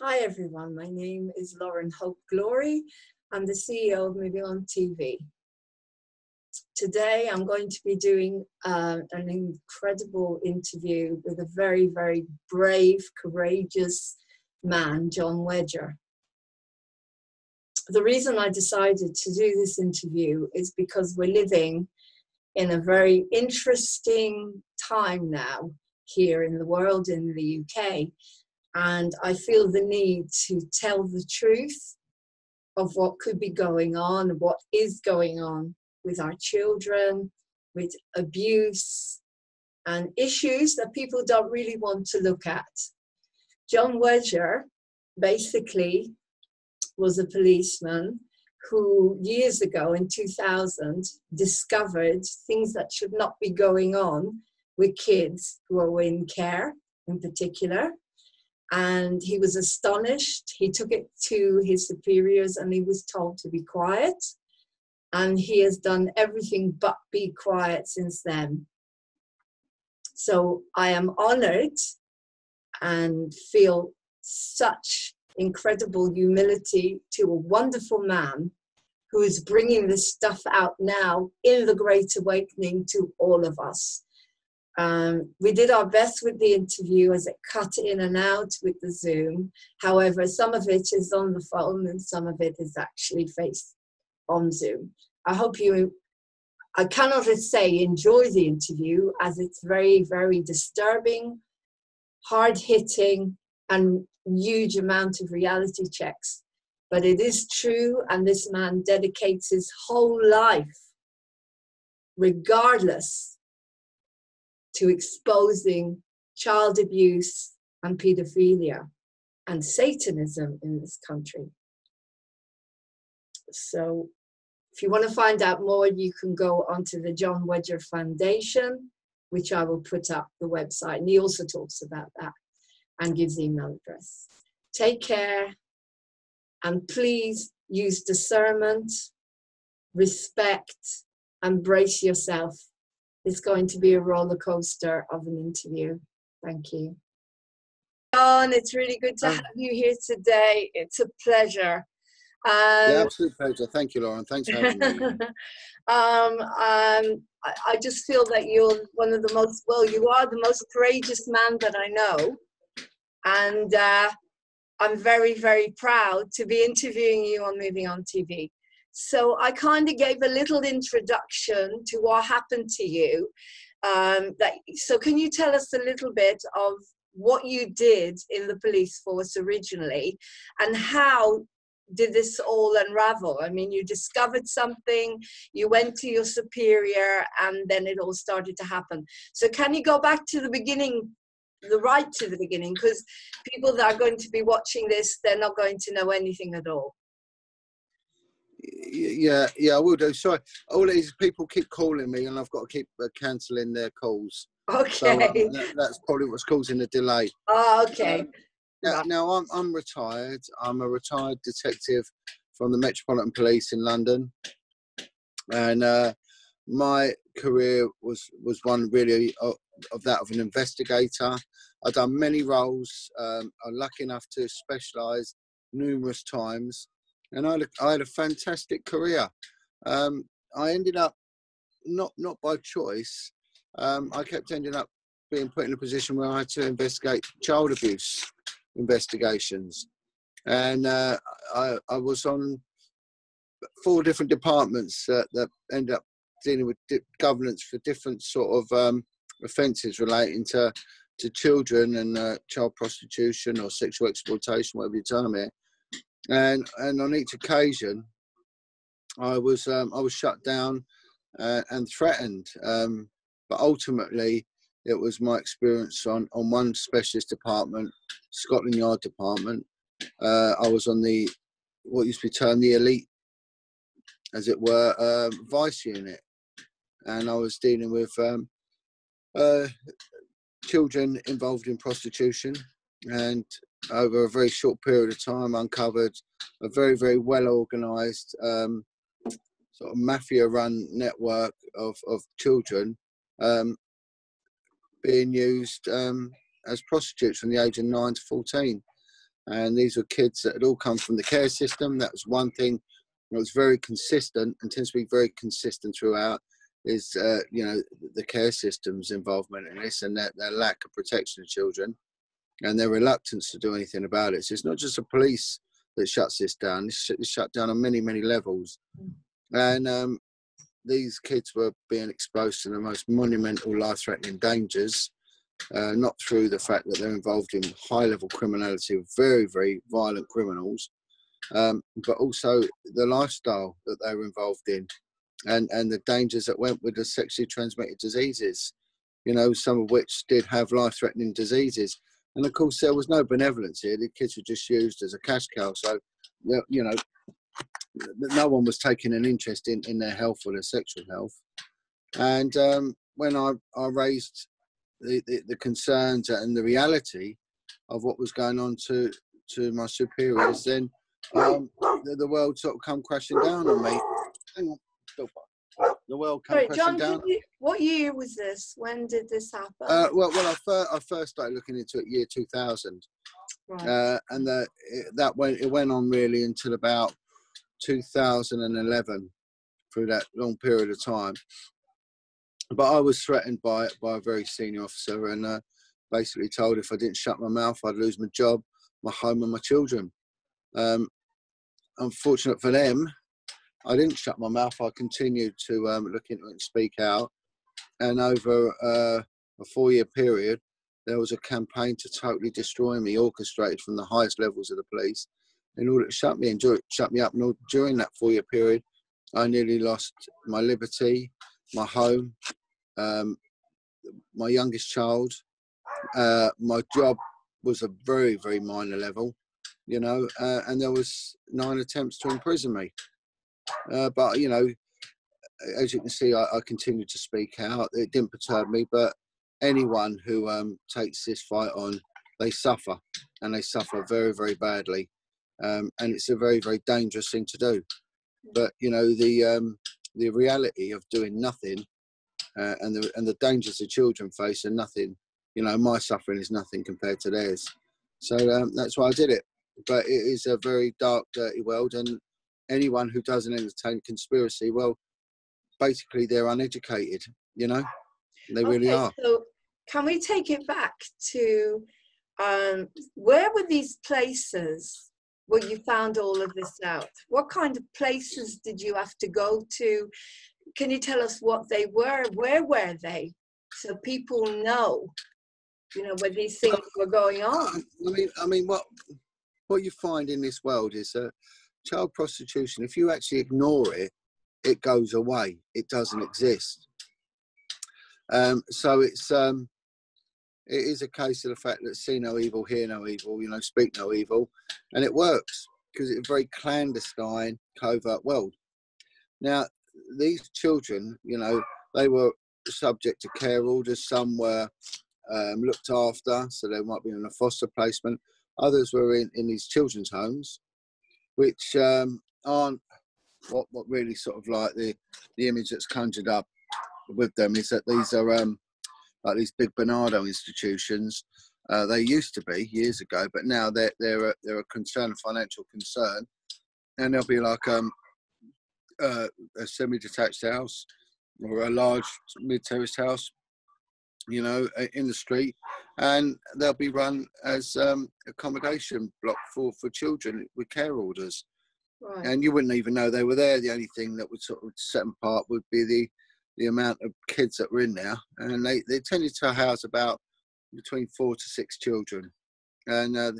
Hi everyone, my name is Lauren Hope Glory. I'm the CEO of Moving On TV. Today I'm going to be doing an incredible interview with a very, very brave, courageous man, Jon Wedger. The reason I decided to do this interview is because we're living in a very interesting time now here in the world, in the UK. And I feel the need to tell the truth of what could be going on, what is going on with our children, with abuse and issues that people don't really want to look at. Jon Wedger basically was a policeman who years ago in 2000 discovered things that should not be going on with kids who are in care in particular. And he was astonished. He took it to his superiors and he was told to be quiet. And he has done everything but be quiet since then. So I am honored and feel such incredible humility to a wonderful man who is bringing this stuff out now in the Great Awakening to all of us. We did our best with the interview as it cut in and out with the Zoom. However, some of it is on the phone and some of it is actually face on Zoom. I hope you, I cannot say enjoy the interview, as it's very, very disturbing, hard-hitting and huge amount of reality checks. But it is true, and this man dedicates his whole life, regardless, to exposing child abuse and paedophilia and Satanism in this country. So if you want to find out more, you can go onto the John Wedger Foundation, which I will put up the website. And he also talks about that and gives email address. Take care, and please use discernment, respect, and brace yourself. It's going to be a roller coaster of an interview. Thank you. Jon, it's really good to have you here today. It's a pleasure. Yeah, absolute pleasure. Thank you, Lauren. Thanks for having me. I just feel that you're one of the most, well, you are the most courageous man that I know. And I'm very, very proud to be interviewing you on Moving On TV. So I kind of gave a little introduction to what happened to you. So can you tell us a little bit of what you did in the police force originally and how did this all unravel? I mean, you discovered something, you went to your superior, and then it all started to happen. So can you go back to the beginning, right to the beginning, because people that are going to be watching this, they're not going to know anything at all. Yeah, I will do. Sorry, all these people keep calling me and I've got to keep cancelling their calls. Okay. So, that's probably what's causing the delay. Oh, okay. Now, I'm retired. I'm a retired detective from the Metropolitan Police in London. And my career was one really of that of an investigator. I've done many roles. I'm lucky enough to specialise numerous times. And I had a fantastic career. I ended up, not by choice, I kept ending up being put in a position where I had to investigate child abuse investigations. And I was on 4 different departments that ended up dealing with governance for different sort of offences relating to children and child prostitution or sexual exploitation, whatever you term it. And on each occasion, I was shut down and threatened. But ultimately, it was my experience on one specialist department, Scotland Yard department. I was on the what used to be termed the elite, as it were, vice unit, and I was dealing with children involved in prostitution and. Over a very short period of time, uncovered a very, very well-organised sort of mafia-run network of children being used as prostitutes from the age of 9 to 14. And these were kids that had all come from the care system. That was one thing that was very consistent and tends to be very consistent throughout, is you know, the care system's involvement in this and their lack of protection of children and their reluctance to do anything about it. So it's not just the police that shuts this down. It's shut down on many, many levels. And these kids were being exposed to the most monumental life-threatening dangers, not through the fact that they're involved in high-level criminality with very, very violent criminals, but also the lifestyle that they were involved in and the dangers that went with the sexually transmitted diseases, you know, some of which did have life-threatening diseases. And, of course, there was no benevolence here. The kids were just used as a cash cow. So, you know, no one was taking an interest in their health or their sexual health. And when I raised the concerns and the reality of what was going on to my superiors, then the world sort of come crashing down on me. Hang on. The world come crashing down. What year was this? When did this happen? Well, I first started looking into it year 2000. Right. And it went on really until about 2011, through that long period of time. But I was threatened by a very senior officer and basically told if I didn't shut my mouth, I'd lose my job, my home and my children. Unfortunate for them, I didn't shut my mouth. I continued to look into it and speak out. And over a 4-year period, there was a campaign to totally destroy me, orchestrated from the highest levels of the police, in order to shut me and shut me up. And during that 4-year period, I nearly lost my liberty, my home, my youngest child. My job was a very, very minor level, you know, and there was 9 attempts to imprison me. But, you know, as you can see, I continued to speak out. It didn't perturb me, but anyone who takes this fight on, they suffer, and they suffer very, very badly. And it's a very, very dangerous thing to do. But, you know, the reality of doing nothing and the dangers the children face are nothing. You know, my suffering is nothing compared to theirs. So that's why I did it. But it is a very dark, dirty world, and anyone who doesn't entertain conspiracy, well, basically they're uneducated, you know? They really are. So can we take it back to where were these places where you found all of this out? What kind of places did you have to go to? Can you tell us what they were? Where were they? So people know, you know, where these things were going on. I mean, what you find in this world is that child prostitution, if you actually ignore it, it goes away. It doesn't exist. So it is a case of the fact that see no evil, hear no evil, you know, speak no evil. And it works because it's a very clandestine, covert world. Now, these children, you know, they were subject to care orders. Some were looked after, so they might be in a foster placement. Others were in these children's homes, which aren't what really sort of like the image that's conjured up with them is that these are like these big Bernardo institutions. They used to be years ago, but now they're a concern, a financial concern, and they'll be like a semi-detached house or a large mid-terraced house, you know, in the street, and they'll be run as accommodation block for children with care orders. Right. And you wouldn't even know they were there. The only thing that would sort of set them apart would be the amount of kids that were in there. And they tended to house about between 4 to 6 children. And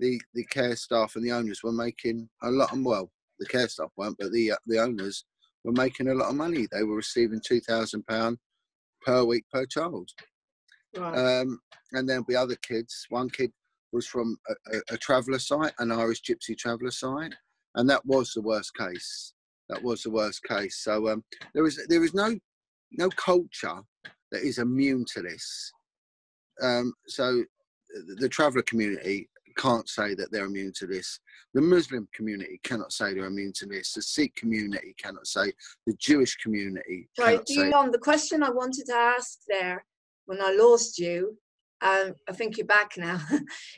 the care staff and the owners were making a lot of, well, the care staff weren't, but the owners were making a lot of money. They were receiving £2,000 per week per child. Right. And there'll be other kids. One kid was from a traveller site, an Irish gypsy traveller site, and that was the worst case. That was the worst case. So there is no culture that is immune to this. So the traveller community can't say that they're immune to this. The Muslim community cannot say they're immune to this. The Sikh community cannot say. The Jewish community. Sorry, Dion, the question I wanted to ask there when I lost you I'm thinking back now,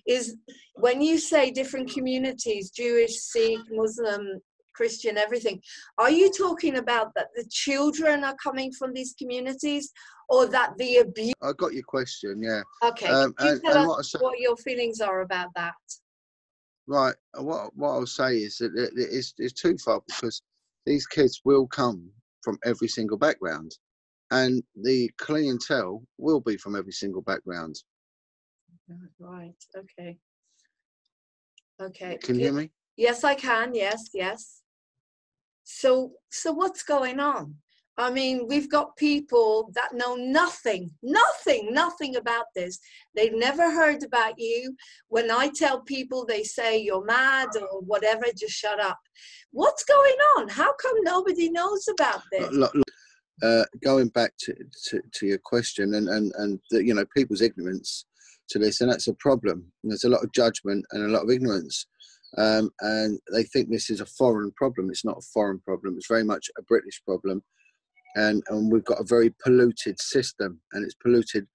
is when you say different communities, Jewish, Sikh, Muslim, Christian, everything, are you talking about that the children are coming from these communities, or that the abuse? I got your question, yeah. Okay, can you tell us what your feelings are about that? Right, what I'll say is that it's twofold, because these kids will come from every single background, and the clientele will be from every single background. Right, okay. Okay. Can you hear me? Yes, I can. Yes, yes. So what's going on? I mean, we've got people that know nothing about this. They've never heard about you. When I tell people, they say you're mad or whatever, just shut up. What's going on? How come nobody knows about this? Look, going back to your question and the, you know, people's ignorance to this, and that's a problem. And there's a lot of judgment and a lot of ignorance. And they think this is a foreign problem. It's not a foreign problem. It's very much a British problem. And we've got a very polluted system, and it's polluted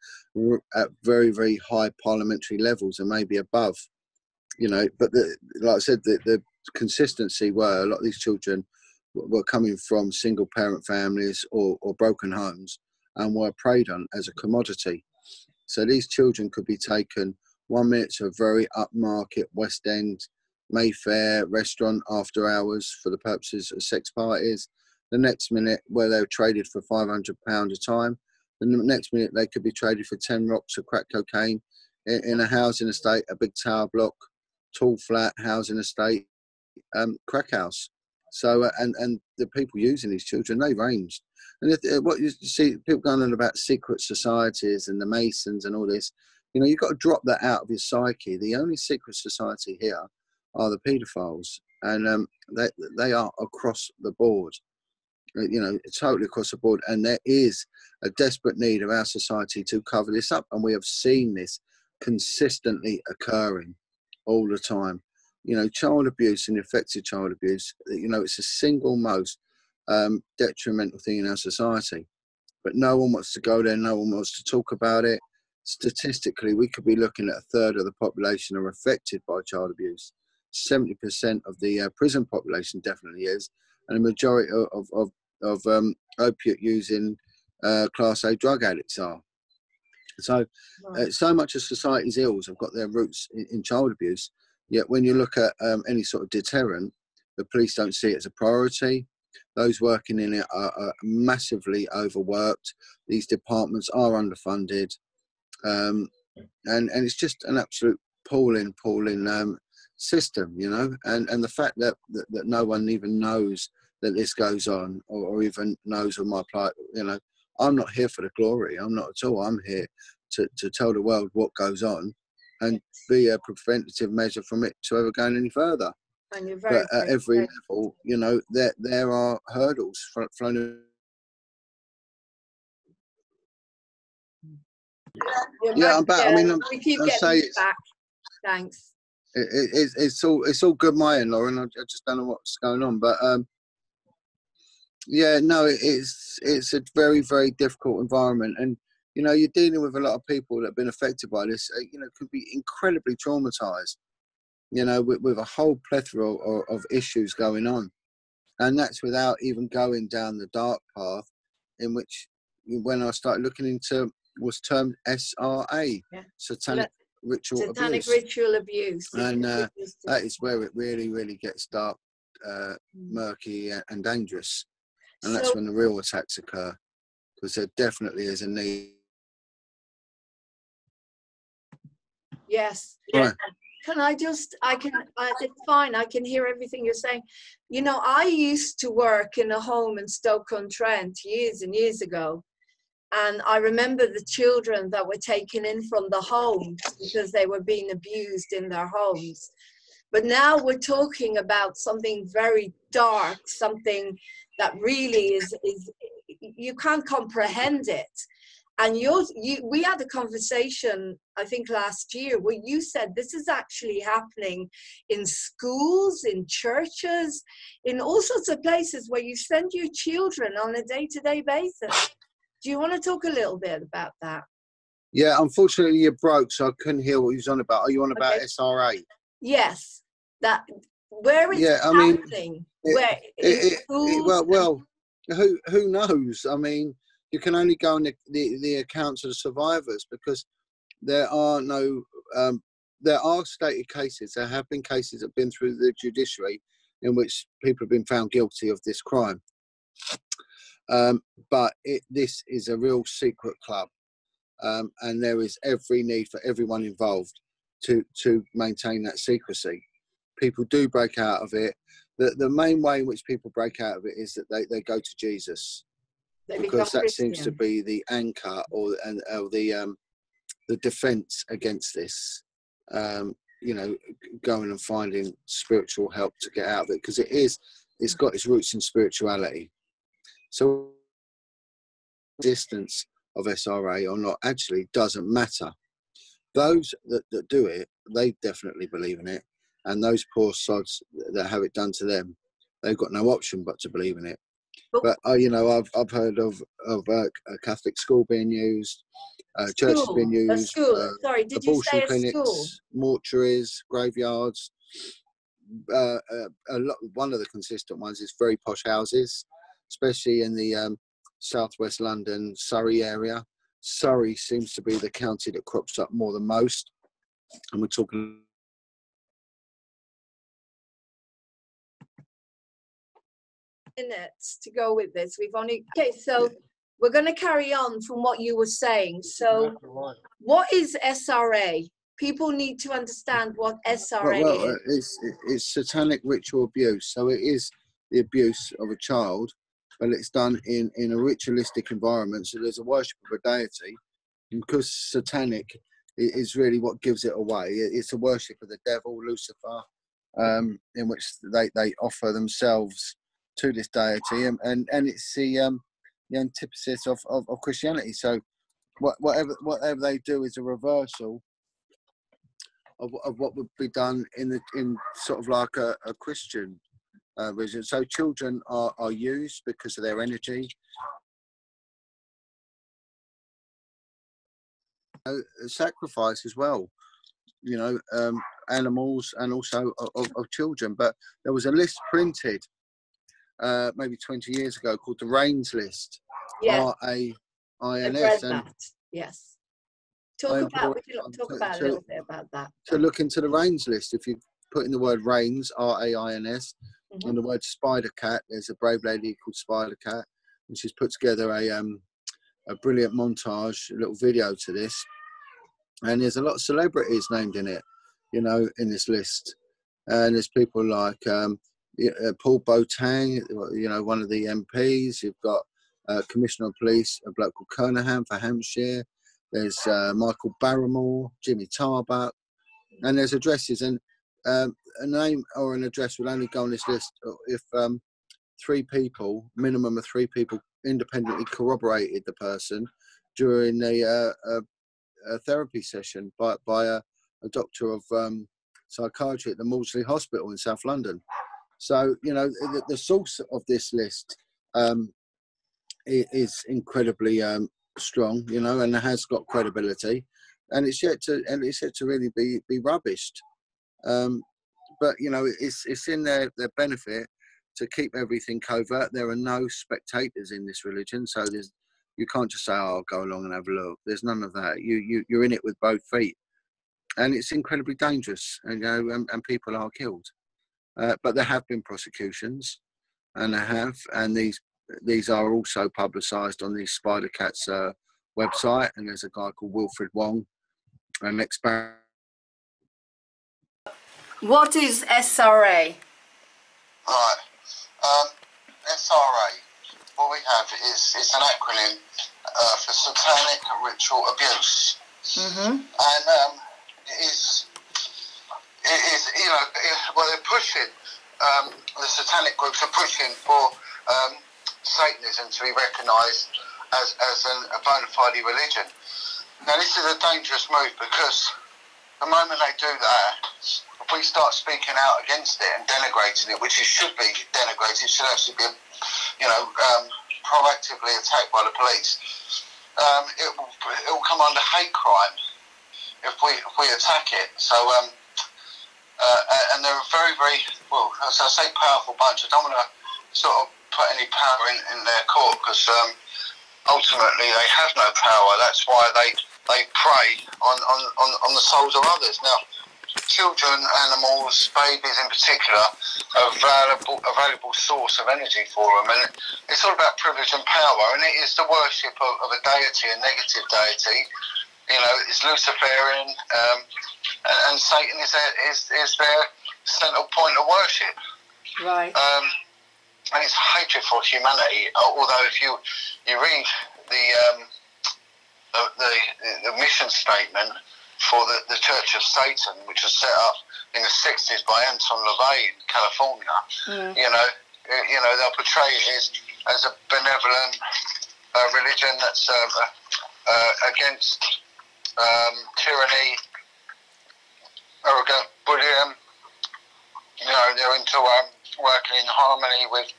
at very, very high parliamentary levels and maybe above, you know. But like I said, the consistency were a lot of these children were coming from single parent families or broken homes and were preyed on as a commodity. So these children could be taken one minute to a very upmarket West End Mayfair restaurant after hours for the purposes of sex parties. The next minute, where they were traded for £500 a time. The next minute, they could be traded for 10 rocks of crack cocaine in a housing estate, a big tower block, tall flat housing estate, crack house. So, and the people using these children, they ranged. And what you see, people going on about secret societies and the Masons and all this, you know, you've got to drop that out of your psyche. The only secret society here are the paedophiles, and they are across the board, you know, totally across the board. And there is a desperate need of our society to cover this up, and we have seen this consistently occurring all the time. You know, child abuse and effective child abuse, you know, it's the single most detrimental thing in our society, but no one wants to go there, no one wants to talk about it. Statistically, we could be looking at a third of the population are affected by child abuse. 70% of the prison population definitely is, and a majority of opiate using class A drug addicts are. So so much of society's ills have got their roots in child abuse, yet when you look at any sort of deterrent, the police don't see it as a priority. Those working in it are massively overworked. These departments are underfunded, and it's just an absolute appalling system, you know. And the fact that no one even knows that this goes on, or even knows of my plight, you know. I'm not here for the glory, I'm not at all. I'm here to tell the world what goes on and be a preventative measure from it to ever going any further. And you're very, but at every level, you know, there are hurdles flown. Yeah, I'm back. I mean, we keep getting back. Thanks. It's all good, my end, Lauren. I just don't know what's going on, but yeah, no, it's a very, very difficult environment, and you know, you're dealing with a lot of people that have been affected by this. You know, could be incredibly traumatized, you know, with a whole plethora of issues going on, and that's without even going down the dark path, in which when I started looking into was termed SRA, yeah. Satanic. Satanic ritual abuse, and that is where it really gets dark, murky and dangerous, and that's when the real attacks occur, because there definitely is a need. Yes, right. Can I just it's fine, I can hear everything you're saying. You know, I used to work in a home in Stoke-on-Trent years and years ago. And I remember the children that were taken in from the homes because they were being abused in their homes. But now we're talking about something very dark, something that really is you can't comprehend it. And we had a conversation, I think last year, where you said this is actually happening in schools, in churches, in all sorts of places where you send your children on a day-to-day basis. Do you want to talk a little bit about that? Yeah, unfortunately you're broke, so I couldn't hear what he was on about. Are you on about SRA? Yes. That where it's happening. I mean, who knows? I mean, you can only go on the accounts of the survivors, because there are no there are stated cases. There have been cases that have been through the judiciary in which people have been found guilty of this crime. But this is a real secret club, and there is every need for everyone involved to maintain that secrecy. People do break out of it. The main way in which people break out of it is that they go to Jesus, because that seems to be the anchor or the defense against this. You know, going and finding spiritual help to get out of it, because it's got its roots in spirituality. So distance of SRA or not actually doesn't matter. Those that do it, they definitely believe in it, and those poor sods that have it done to them, they've got no option but to believe in it. But you know, I've heard of a Catholic school being used, churches being used, sorry, did you say abortion clinics, mortuaries, graveyards. One of the consistent ones is very posh houses, especially in the southwest London, Surrey area. Surrey seems to be the county that crops up more than most, and we're talking. Minutes to go with this. We've only We're going to carry on from what you were saying. So, what is SRA? People need to understand what SRA is. It's satanic ritual abuse. So it is the abuse of a child, but it's done in a ritualistic environment. So there's a worship of a deity, and because satanic is really what gives it away. It's a worship of the devil, Lucifer, in which they offer themselves to this deity, and it's the antithesis of Christianity. So whatever they do is a reversal of what would be done in sort of like a Christian religion. So children are used because of their energy. Sacrifice as well, you know, animals and also of children. But there was a list printed maybe 20 years ago called the Rains list. Yeah. RAINS. And yes. Talk about a little bit about that. So look into the Rains list. If you put in the word Rains, RAINS, and the word Spider Cat, there's a brave lady called Spider Cat, and she's put together a brilliant montage, a little video to this. And there's a lot of celebrities named in it, you know, in this list. And there's people like Paul Boateng, you know, one of the MPs. You've got Commissioner of Police, a bloke called Kernahan for Hampshire. There's Michael Barrymore, Jimmy Tarbuck, and there's addresses. And a name or an address will only go on this list if minimum of three people, independently corroborated the person during a therapy session by a doctor of psychiatry at the Maudsley Hospital in South London. So, you know, the source of this list is incredibly strong, you know, and it has got credibility, and it's yet to really be rubbished. But, you know, it's in their benefit to keep everything covert. There are no spectators in this religion, so you can't just say, oh, I'll go along and have a look. There's none of that. You're in it with both feet, and it's incredibly dangerous, you know, and people are killed. But there have been prosecutions, and these are also publicised on the Spider Cat's website. And there's a guy called Wilfred Wong, an ex-baron. What is SRA? Right, SRA. What we have is it's an acronym for Satanic Ritual Abuse, and it is, you know, they're pushing, the satanic groups are pushing for Satanism to be recognised as a bona fide religion. Now, this is a dangerous move, because the moment they do that, if we start speaking out against it and denigrating it, which it should be denigrated, it should actually be, you know, proactively attacked by the police. it will come under hate crime if we attack it. So and they're a very, very, well, as I say, powerful bunch. I don't want to sort of put any power in their court, because ultimately they have no power. That's why they prey on the souls of others. Now, children, animals, babies in particular, are a valuable source of energy for them, and it's all about privilege and power, and it is the worship of a deity, a negative deity. You know, it's Luciferian, and Satan is their central point of worship. Right. And it's hatred for humanity. Although if you read the mission statement for the Church of Satan, which was set up in the 60s by Anton LeVay in California, you know they'll portray it as a benevolent religion that's against tyranny, arrogant Buddhism. You know, they're into working in harmony with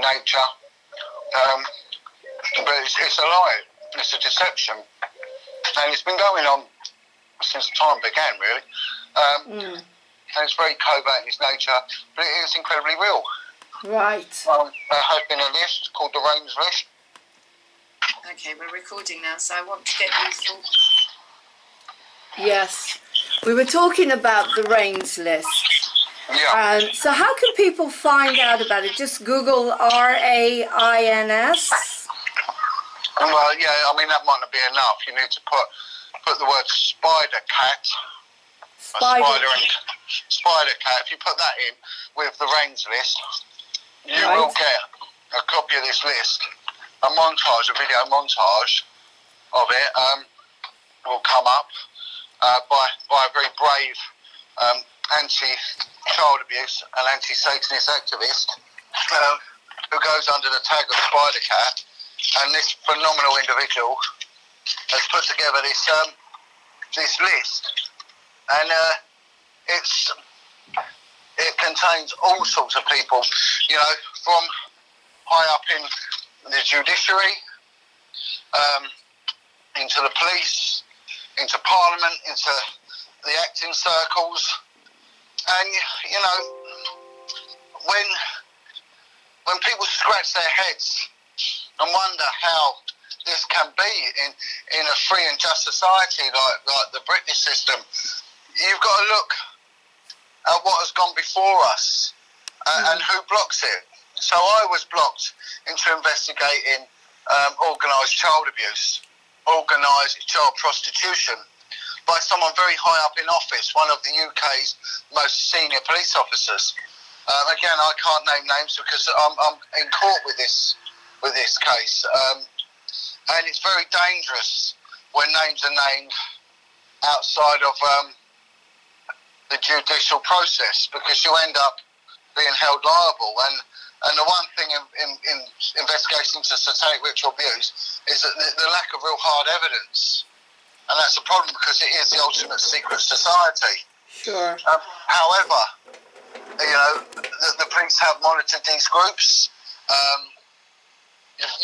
nature, but it's a lie. It's a deception, and it's been going on since time began, really. And it's very covert in its nature, but it is incredibly real. Right. There has been a list called the Rains list. Okay, we're recording now, so I want to get you through. Yes, we were talking about the Rains list. Yeah. So how can people find out about it? Just Google RAINS? Well, yeah, I mean, that might not be enough. You need to put the word Spider Cat. Spider Cat. If you put that in with the Rains list, you will get a copy of this list. A montage, a video montage of it will come up by a very brave anti-child abuse and anti-Satanist activist who goes under the tag of Spider Cat. And this phenomenal individual has put together this list, and it contains all sorts of people, you know, from high up in the judiciary, into the police, into parliament, into the acting circles. And you know, when people scratch their heads and wonder how this can be in a free and just society like the British system, you've got to look at what has gone before us and who blocks it. So I was blocked into investigating organised child abuse, organised child prostitution, by someone very high up in office, one of the UK's most senior police officers. Again, I can't name names because I'm in court with this case, and it's very dangerous when names are named outside of the judicial process, because you end up being held liable. And the one thing in investigations into satanic ritual abuse is that the lack of real hard evidence, and that's a problem because it is the ultimate secret society. Sure. However, you know, the police have monitored these groups.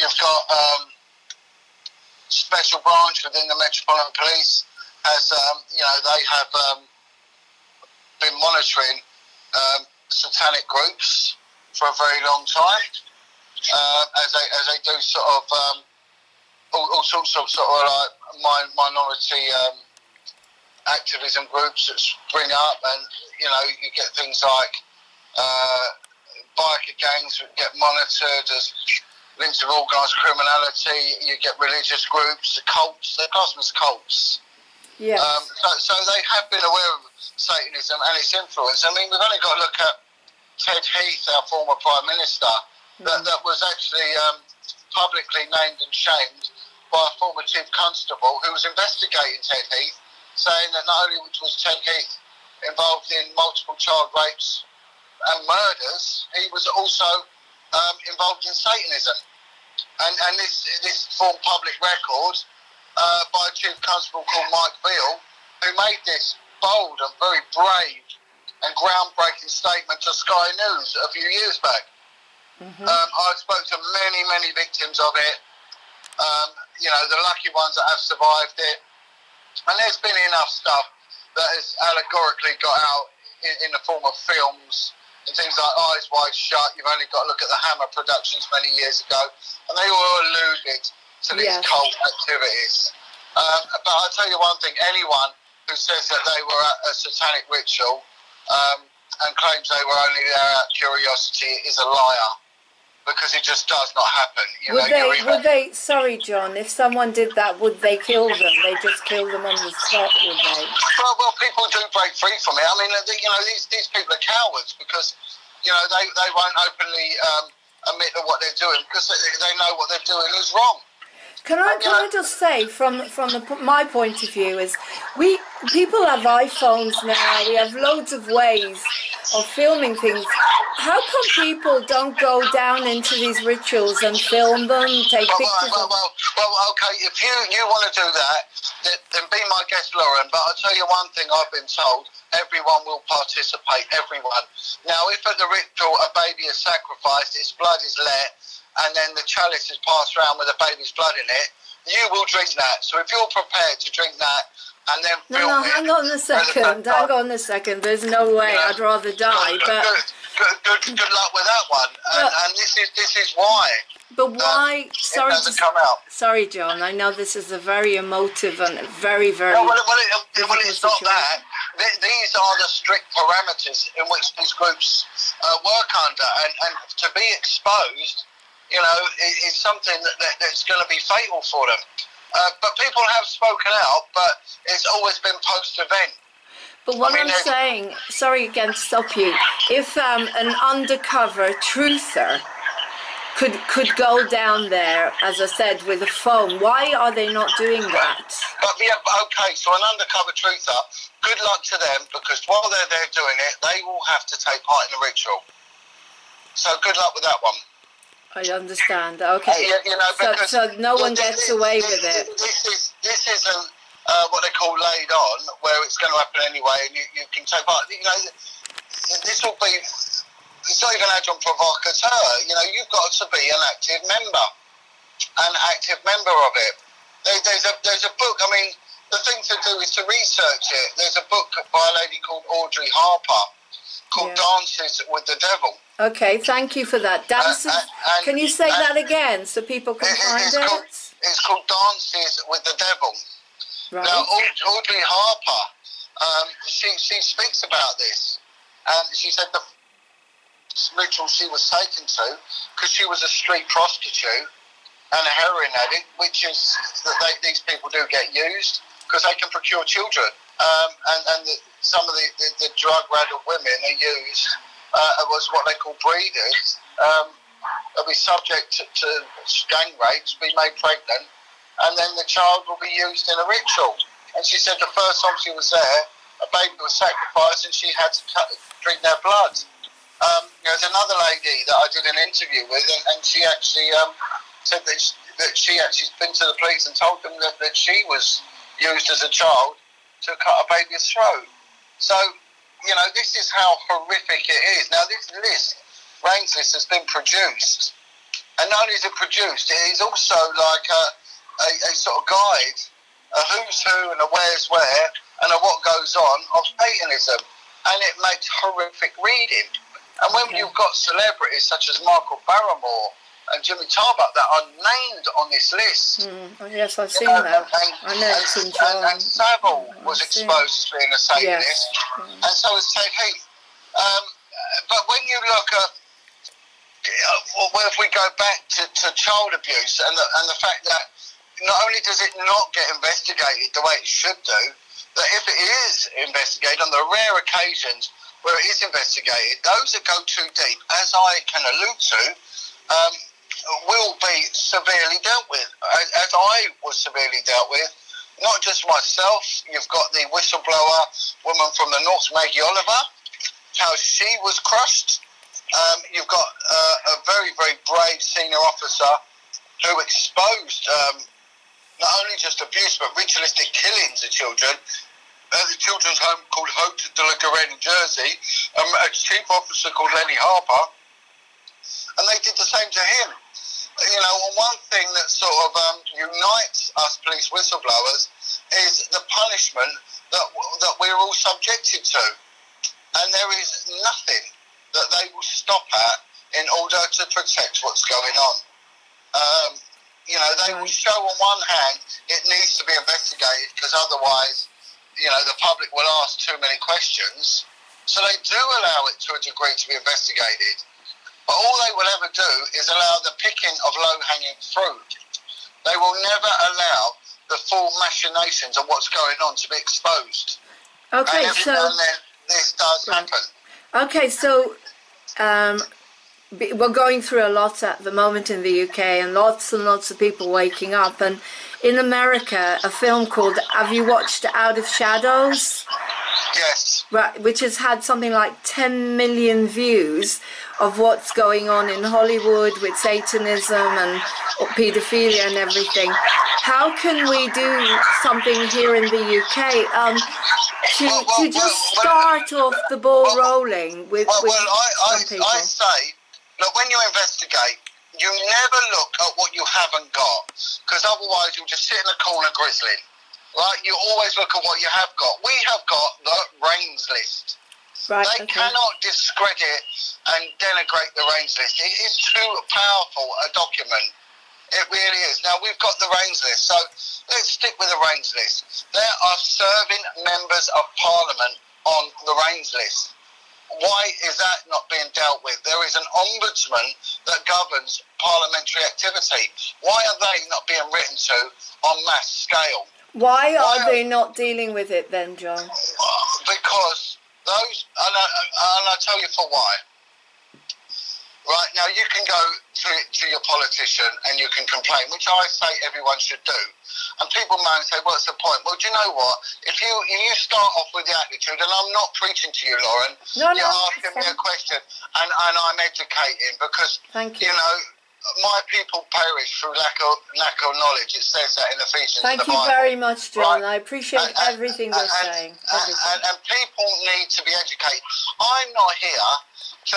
You've got special branch within the Metropolitan Police, as you know, they have been monitoring satanic groups for a very long time, as they do sort of all sorts of like minority activism groups that spring up, and you know, you get things like biker gangs that get monitored as links of organised criminality. You get religious groups, cults, they're classed as cults. Yes. So they have been aware of Satanism and its influence. I mean, we've only got to look at Ted Heath, our former Prime Minister, that was actually publicly named and shamed by a former Chief Constable who was investigating Ted Heath, saying that not only was Ted Heath involved in multiple child rapes and murders, he was also involved in Satanism. And this formed public record by a Chief Constable called Mike Beale, who made this bold and very brave and groundbreaking statement to Sky News a few years back. I spoke to many, many victims of it. you know, the lucky ones that have survived it. And there's been enough stuff that has allegorically got out in the form of films and things like Eyes Wide Shut. You've only got to look at the Hammer productions many years ago, and they all alluded to these cult activities. But I'll tell you one thing, anyone who says that they were at a satanic ritual and claims they were only there out of curiosity is a liar, because it just does not happen. You would know, would they, sorry John, if someone did that, would they kill them? They just kill them on the spot, would they? Well, well, people do break free from it. I mean, you know, these people are cowards, because, you know, they won't openly admit to what they're doing, because they know what they're doing is wrong. Can I just say, from my point of view, is people have iPhones now. We have loads of ways of filming things. How come people don't go down into these rituals and film them, take pictures? Well, okay. If you want to do that, then be my guest, Lauren. But I'll tell you one thing. I've been told everyone will participate. Everyone. Now, if at the ritual a baby is sacrificed, its blood is let, and then the chalice is passed around with a baby's blood in it, you will drink that. So if you're prepared to drink that and then film it... Hang on a second. There's no way. I'd rather die. Good luck with that one. And this is why. But why... Sorry, come out. Sorry, John. I know this is a very emotive and very, very... Well, it's not that. These are the strict parameters in which these groups work under. And to be exposed... You know, it's something that's going to be fatal for them. But people have spoken out, but it's always been post-event. But what I'm saying, sorry again to stop you, if an undercover truther could go down there, as I said, with a phone, why are they not doing that? But yeah, okay, so an undercover truther, good luck to them, because while they're there doing it, they will have to take part in the ritual. So good luck with that one. I understand. Okay. You know, so no one gets away with it. This isn't what they call laid on, where it's going to happen anyway, and you can take part. You know, this will be. It's not even agent provocateur. You know, you've got to be an active member of it. There's a book. I mean, the thing to do is to research it. There's a book by a lady called Audrey Harper called Dances with the Devil. Okay, thank you for that. Dances, can you say that again so people can find it? It's called Dances with the Devil. Right. Now, Audrey Harper, she speaks about this. And she said the ritual she was taken to, because she was a street prostitute and a heroin addict, which is that these people do get used, because they can procure children. Some of the drug-raddled women are used was what they call breeders. They'll be subject to gang rapes, be made pregnant, and then the child will be used in a ritual. And she said the first time she was there, a baby was sacrificed and she had to drink their blood. There's another lady that I did an interview with, and she actually said that she actually been to the police and told them that she was used as a child to cut a baby's throat. So, you know, this is how horrific it is. Now, this list, Rains list, has been produced. And not only is it produced, it is also like a sort of guide, a who's who and a where's where and a what goes on of Satanism. And it makes horrific reading. And when you've got celebrities such as Michael Barrymore and Jimmy Tarbuck that are named on this list. Yes, I've seen that. And Savile was exposed to being a Satanist, and so was Ted Heath. But when you look at, well, if we go back to child abuse and the fact that not only does it not get investigated the way it should do, that if it is investigated on the rare occasions where it is investigated, those that go too deep, as I can allude to, will be severely dealt with, as I was severely dealt with, not just myself. You've got the whistleblower woman from the North, Maggie Oliver, how she was crushed. You've got a very, very brave senior officer who exposed not only just abuse but ritualistic killings of children at the children's home called Hope de la Garenne in Jersey, a chief officer called Lenny Harper, and they did the same to him. you know, one thing that sort of unites us police whistleblowers is the punishment that we're all subjected to. And there is nothing that they will stop at in order to protect what's going on. You know, they will show on one hand it needs to be investigated because otherwise, you know, the public will ask too many questions. So they do allow it to a degree to be investigated. But all they will ever do is allow the picking of low-hanging fruit. They will never allow the full machinations of what's going on to be exposed. Okay, so... this does happen. Okay, so we're going through a lot at the moment in the UK, and lots of people waking up. And in America, a film called, have you watched Out of Shadows? Yes. Right, which has had something like 10 million views of what's going on in Hollywood with Satanism and paedophilia and everything. How can we do something here in the UK to just start off the ball rolling with people? Well, I say that when you investigate, you never look at what you haven't got, because otherwise you'll just sit in a corner grizzling. Like, you always look at what you have got. We have got the Rains list. Right, they cannot discredit and denigrate the Rains list. It is too powerful a document. It really is. Now, we've got the Rains list, so let's stick with the Rains list. There are serving members of Parliament on the Rains list. Why is that not being dealt with? There is an ombudsman that governs parliamentary activity. Why are they not being written to on mass scale? Why are they not dealing with it then, John? Because those, and I'll tell you for why. Right, now you can go to your politician and you can complain, which I say everyone should do. And people might say, what's the point? Well, do you know what? If you start off with the attitude, and I'm not preaching to you, Lauren. No, you're asking me a question, and I'm educating, because, you know, my people perish through lack of knowledge. It says that in Ephesians. Thank you very much, John. Right? I appreciate everything you're saying. And people need to be educated. I'm not here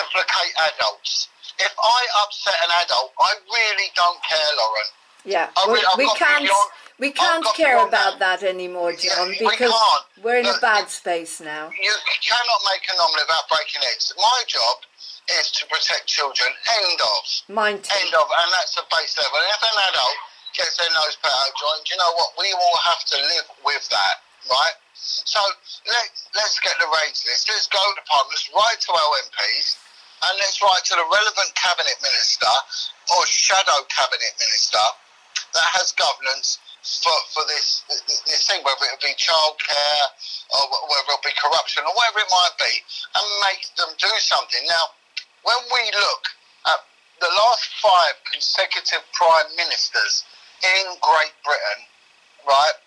to placate adults. If I upset an adult, I really don't care, Lauren. Yeah, we can't care about that anymore, John, because we're in a bad space now. You cannot make an omelette without breaking eggs. My job is to protect children, end of. Mine too. End of, and that's the base level. And if an adult gets their nose put out of joint, you know what? We all have to live with that, right? So let's get the Rains list. Let's go to Parliament, let's write to our MPs, and let's write to the relevant cabinet minister or shadow cabinet minister that has governance for this thing, whether it be childcare or whether it be corruption or whatever it might be, and make them do something. Now, when we look at the last 5 consecutive prime ministers in Great Britain, right,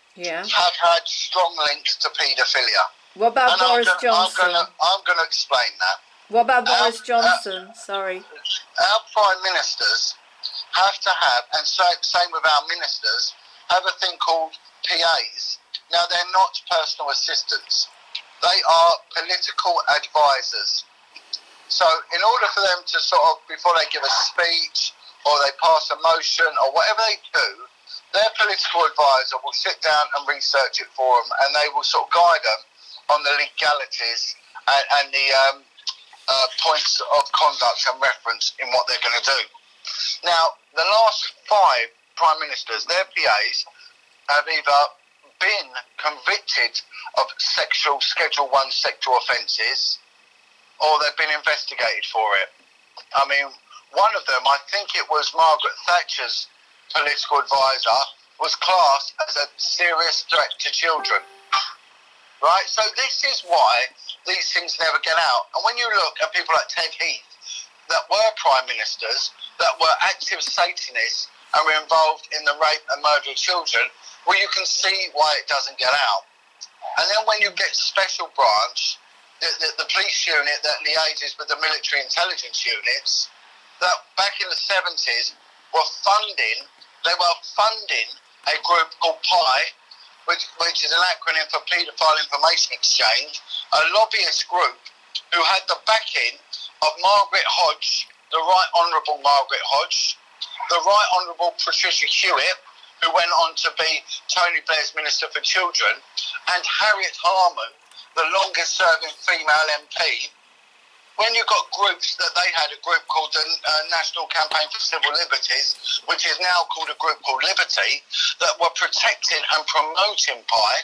have had strong links to paedophilia. What about Boris Johnson? I'm going to explain that. What about Boris Johnson? Sorry. Our prime ministers have to have, and same with our ministers, have a thing called PAs. Now, they're not personal assistants. They are political advisors. So in order for them to sort of, before they give a speech or they pass a motion or whatever they do, their political advisor will sit down and research it for them, and they will sort of guide them on the legalities and the points of conduct and reference in what they're going to do. Now, the last 5 prime ministers, their PAs, have either been convicted of Schedule 1 sexual offences, or they've been investigated for it. I mean, one of them, I think it was Margaret Thatcher's political advisor, was classed as a serious threat to children. Right? So this is why these things never get out. And when you look at people like Ted Heath, that were prime ministers, that were active Satanists, and were involved in the rape and murder of children, well, you can see why it doesn't get out. And then when you get special branch, the police unit that liaises with the military intelligence units, that back in the 70s were funding a group called PI, which is an acronym for Paedophile Information Exchange, a lobbyist group who had the backing of Margaret Hodge, the Right Honourable Margaret Hodge, the Right Honourable Patricia Hewitt, who went on to be Tony Blair's Minister for Children, and Harriet Harman, the longest-serving female MP. When you've got groups that they had, a group called the National Campaign for Civil Liberties, which is now called a group called Liberty, that were protecting and promoting pie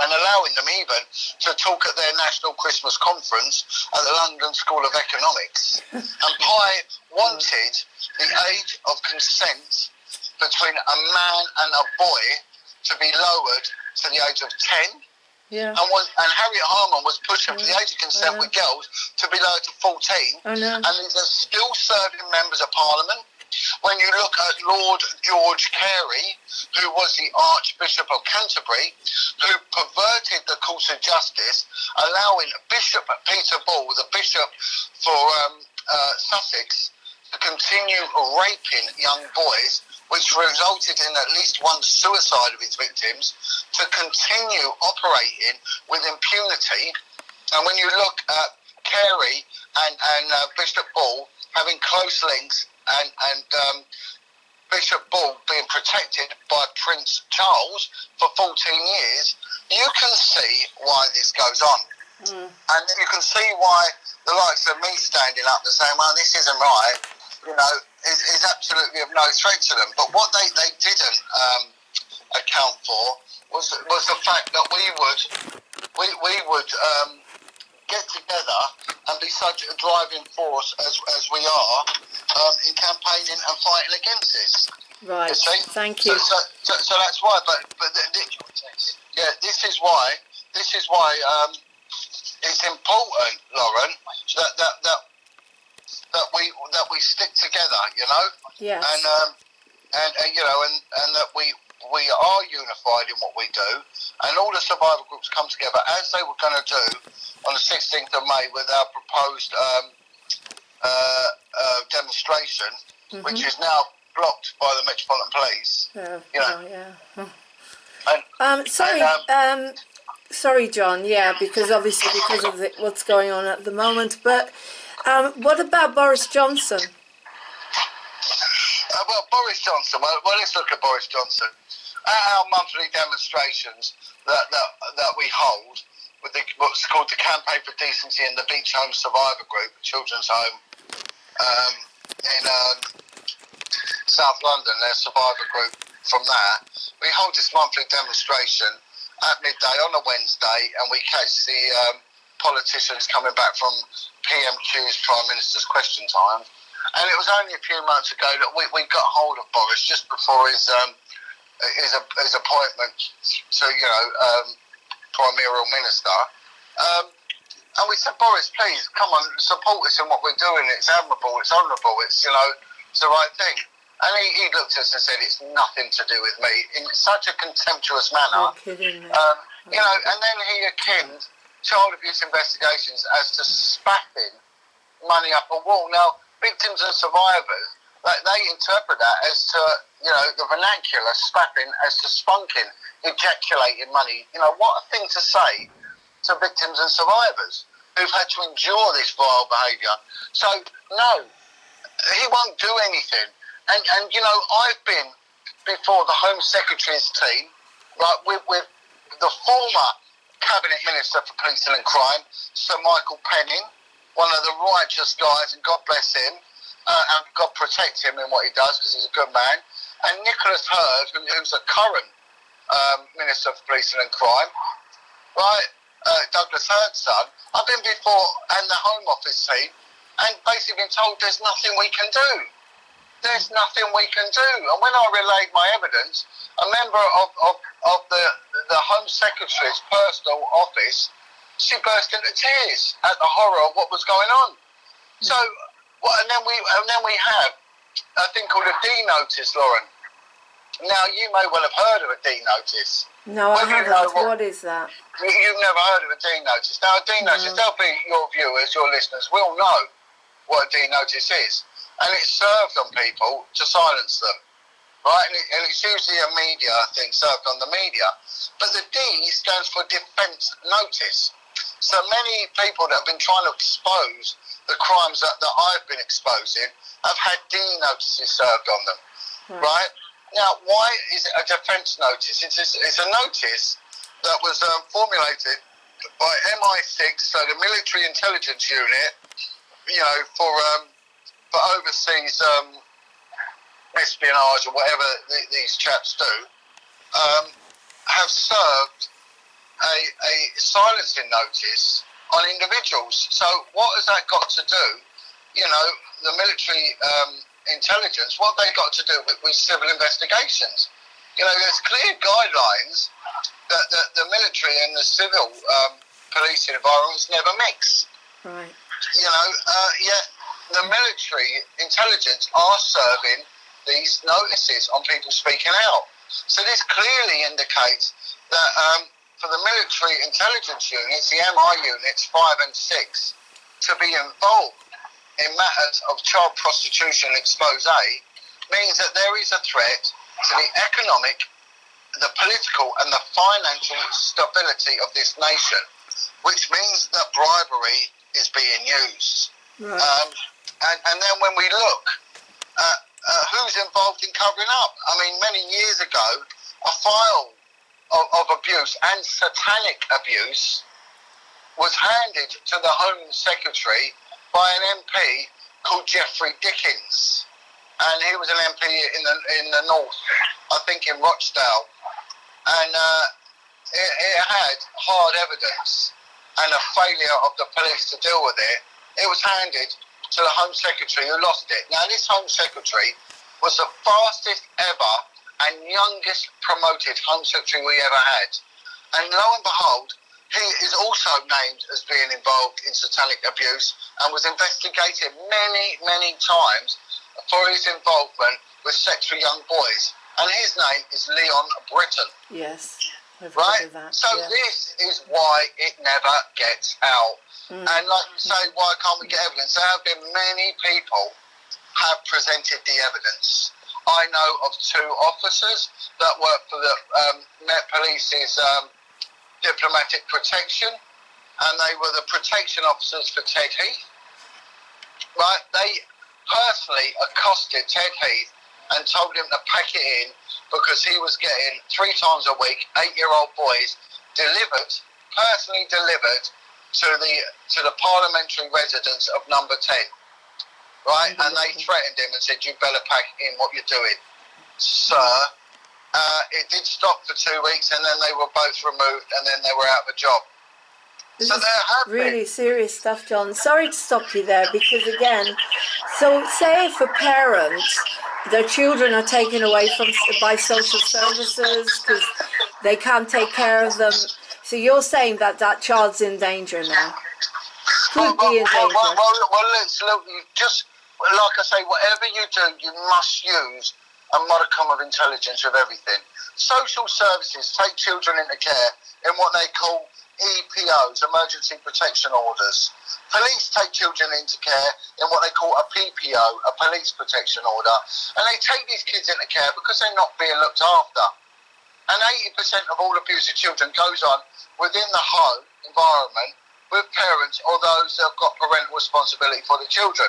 and allowing them even to talk at their National Christmas Conference at the London School of Economics. And pie wanted the age of consent between a man and a boy to be lowered to the age of 10. Yeah. And Harriet Harman was pushing for the age of consent with girls to be lowered to 14. I know. And these are still serving members of Parliament. When you look at Lord George Carey, who was the Archbishop of Canterbury, who perverted the course of justice, allowing Bishop Peter Ball, the Bishop for Sussex, to continue raping young boys, which resulted in at least one suicide of his victims, to continue operating with impunity. And when you look at Carey and Bishop Ball having close links, and Bishop Ball being protected by Prince Charles for 14 years, you can see why this goes on. Mm. And you can see why the likes of me standing up and saying, well, this isn't right, you know, is absolutely of no threat to them. But what they didn't account for was the fact that we would get together and be such a driving force as we are in campaigning and fighting against this. Right. You see? Thank you. So that's why. This is why it's important, Lauren, that we stick together, you know. Yes. And that we are unified in what we do, and all the survival groups come together as they were going to do on the 16th of May with our proposed demonstration, mm-hmm. which is now blocked by the Metropolitan Police. Oh, you know? Oh, yeah. Sorry, John. Yeah, because of what's going on at the moment. But what about Boris Johnson? Well, let's look at Boris Johnson. At our monthly demonstrations that we hold, with what's called the Campaign for Decency and the Beach Home Survivor Group, a children's home in South London, their survivor group from there, we hold this monthly demonstration at midday on a Wednesday, and we catch the politicians coming back from PMQ's, Prime Minister's Question Time. And it was only a few months ago that we got hold of Boris just before his appointment to, you know, Prime Minister. And we said, Boris, please, come on, support us in what we're doing. It's admirable, it's honourable, it's, you know, it's the right thing. And he looked at us and said, it's nothing to do with me, in such a contemptuous manner. You know, and then he akined child abuse investigations as to spaffing money up a wall. Now, victims and survivors, they interpret that as to, you know, the vernacular, spaffing, as to spunking, ejaculating money. You know, what a thing to say to victims and survivors who've had to endure this vile behaviour. So, no, he won't do anything. And you know, I've been before the Home Secretary's team, right, with the former Cabinet Minister for Policing and Crime, Sir Michael Penning, one of the righteous guys, and God bless him, and God protect him in what he does, because he's a good man, and Nicholas Hurd, who's the current Minister for Policing and Crime, right, Douglas Hurd's son. I've been before, and the Home Office team, and basically been told there's nothing we can do. There's nothing we can do. And when I relayed my evidence, a member of the Home Secretary's personal office, she burst into tears at the horror of what was going on. So, and then we have a thing called a D-notice, Lauren. Now, you may well have heard of a D-notice. No, I haven't. What is that? You've never heard of a D-notice. Now, a D-notice, there'll be your viewers, your listeners, will know what a D-notice is. And it served on people to silence them, right? And it's usually a media thing, served on the media. But the D stands for defence notice. So many people that have been trying to expose the crimes that I've been exposing have had D notices served on them, right? Now, why is it a defence notice? It's a notice that was formulated by MI6, so the Military Intelligence Unit, you know, for overseas espionage or whatever these chaps do, have served a silencing notice on individuals. So what has that got to do, you know, the military intelligence, what they got to do with civil investigations? You know, there's clear guidelines that the military and the civil police environments never mix. Right. You know, yet the military intelligence are serving these notices on people speaking out. So this clearly indicates that for the military intelligence units, the MI units 5 and 6, to be involved in matters of child prostitution expose means that there is a threat to the economic, the political and the financial stability of this nation, which means that bribery is being used. Right. And then when we look at who's involved in covering up, I mean, many years ago, a file of abuse and satanic abuse was handed to the Home Secretary by an MP called Geoffrey Dickens, and he was an MP in the north, I think in Rochdale, and it had hard evidence and a failure of the police to deal with it. It was handed to the Home Secretary, who lost it. Now, this Home Secretary was the fastest ever and youngest promoted Home Secretary we ever had. And lo and behold, he is also named as being involved in satanic abuse and was investigated many, many times for his involvement with sex with young boys. And his name is Leon Britton. Yes. Right? That, so yeah. This is why it never gets out. And like you say, why can't we get evidence? There have been many people have presented the evidence. I know of 2 officers that work for the Met Police's diplomatic protection, and they were the protection officers for Ted Heath. Right, they personally accosted Ted Heath and told him to pack it in because he was getting 3 times a week 8-year-old boys delivered, personally delivered to the parliamentary residence of number 10. Right? And they threatened him and said, you better pack in what you're doing, sir. It did stop for 2 weeks, and then they were both removed, and then they were out of a job. This so they're happy. Really serious stuff, John. Sorry to stop you there, because again, so say for parents, their children are taken away from by social services because they can't take care of them. So you're saying that child's in danger now. Well, let's look, just like I say, whatever you do, you must use a modicum of intelligence with everything. Social services take children into care in what they call EPOs, emergency protection orders. Police take children into care in what they call a PPO, a police protection order. And they take these kids into care because they're not being looked after. And 80% of all abuse of children goes on within the home environment, with parents or those that have got parental responsibility for the children,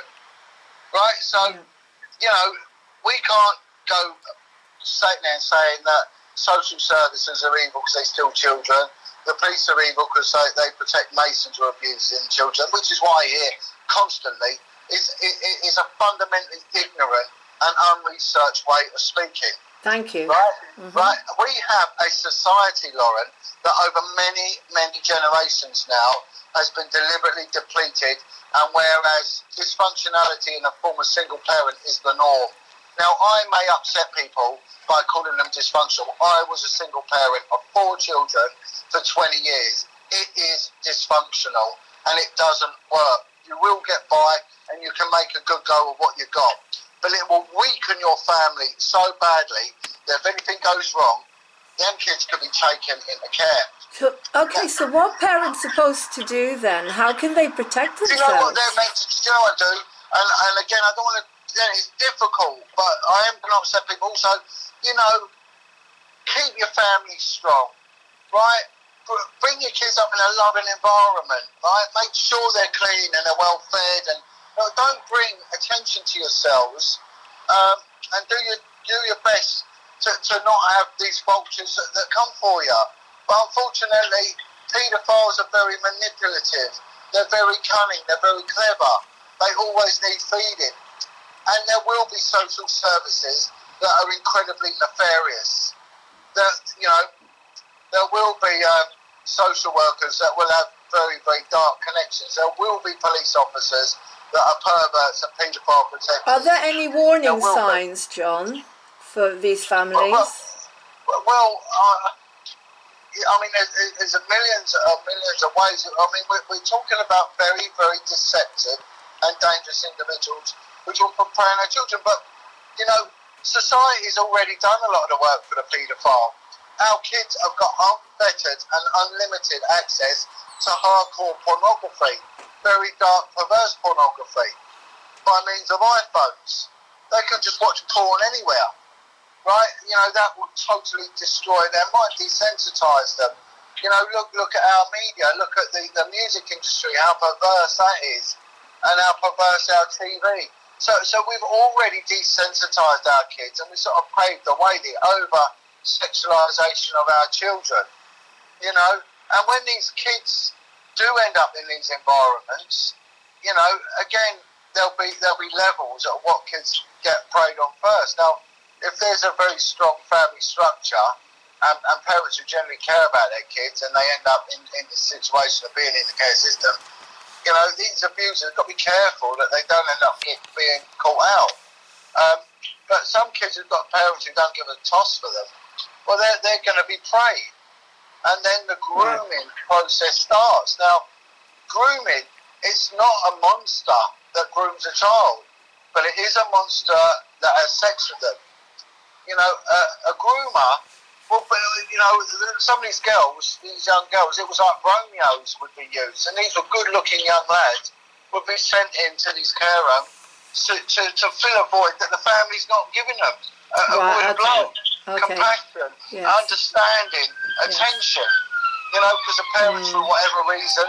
right? So, you know, we can't go sitting there saying that social services are evil because they steal children, the police are evil because they protect masons who are abusing children, which is why I hear constantly is a fundamentally ignorant and unresearched way of speaking. Thank you. Right? Right. We have a society, Lauren, that over many, many generations now has been deliberately depleted, and whereas dysfunctionality in a form of single parent is the norm. Now, I may upset people by calling them dysfunctional. I was a single parent of 4 children for 20 years. It is dysfunctional, and it doesn't work. You will get by, and you can make a good go of what you've got. But it will weaken your family so badly that if anything goes wrong, them kids could be taken into care. So what parents supposed to do then? How can they protect themselves? Do you know what they're meant to do? You know what I do? And again, I don't want to... It's difficult, but I am going to upset people. Also, you know, keep your family strong, right? bring your kids up in a loving environment, right? Make sure they're clean and they're well fed, and don't bring attention to yourselves, and do your best to not have these vultures that come for you. But unfortunately, paedophiles are very manipulative. They're very cunning. They're very clever. They always need feeding. And there will be social services that are incredibly nefarious. There will be social workers that will have very, very dark connections. There will be police officers that are perverts and paedophile protectors. Are there any warning signs, John, for these families? I mean, there's millions of ways. I mean, we're talking about very, very deceptive and dangerous individuals which will prey on our children. But, society's already done a lot of the work for the paedophile. Our kids have got unfettered and unlimited access to hardcore pornography, very dark, perverse pornography, by means of iPhones. They can just watch porn anywhere, right? That will totally destroy their mind, desensitise them. Look at our media, look at the music industry, how perverse that is, and how perverse our TV. So we've already desensitised our kids, and we sort of paved the way, the over-sexualisation of our children, and when these kids do end up in these environments, again, there'll be levels at what kids get preyed on first. Now, if there's a very strong family structure, and parents who generally care about their kids, and they end up in the situation of being in the care system, these abusers have got to be careful that they don't end up being caught out. But some kids who've got parents who don't give a toss for them, well, they're going to be preyed. And then the grooming process starts. Now, grooming, it's not a monster that grooms a child, but it is a monster that has sex with them. A groomer, some of these girls, these young girls, it was like Romeos would be used, and these were good-looking young lads would be sent into these care homes to fill a void that the family's not giving them. A void of love. Okay. Compassion, yes. Understanding, yes. Attention, because the parents, for whatever reason,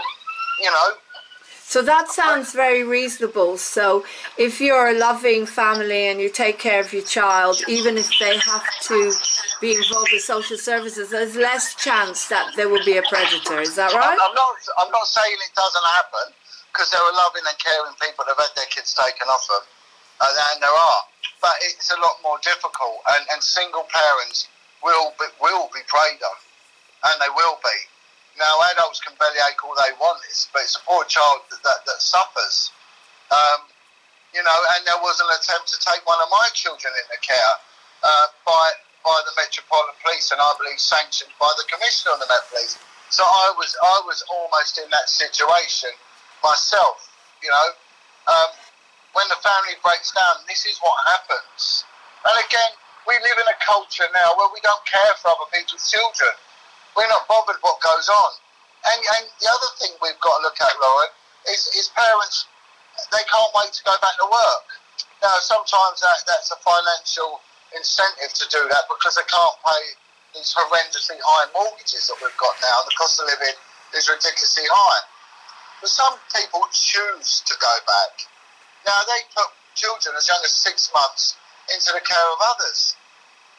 So that sounds very reasonable. So if you're a loving family and you take care of your child, even if they have to be involved with social services, there's less chance that there will be a predator. Is that right? I'm not saying it doesn't happen, because there are loving and caring people that have had their kids taken off them, and there are. But it's a lot more difficult, and single parents will be preyed on, and they will be. Now, adults can bellyache all they want, but it's a poor child that suffers. And there was an attempt to take one of my children into care by the Metropolitan Police, and I believe sanctioned by the Commissioner of the Met Police. So I was almost in that situation myself, When the family breaks down, this is what happens. And again, we live in a culture now where we don't care for other people's children. We're not bothered what goes on. And the other thing we've got to look at, Lauren, is parents, they can't wait to go back to work. Now, sometimes that's a financial incentive to do that, because they can't pay these horrendously high mortgages that we've got now. The cost of living is ridiculously high. But some people choose to go back. Now, they put children as young as 6 months into the care of others.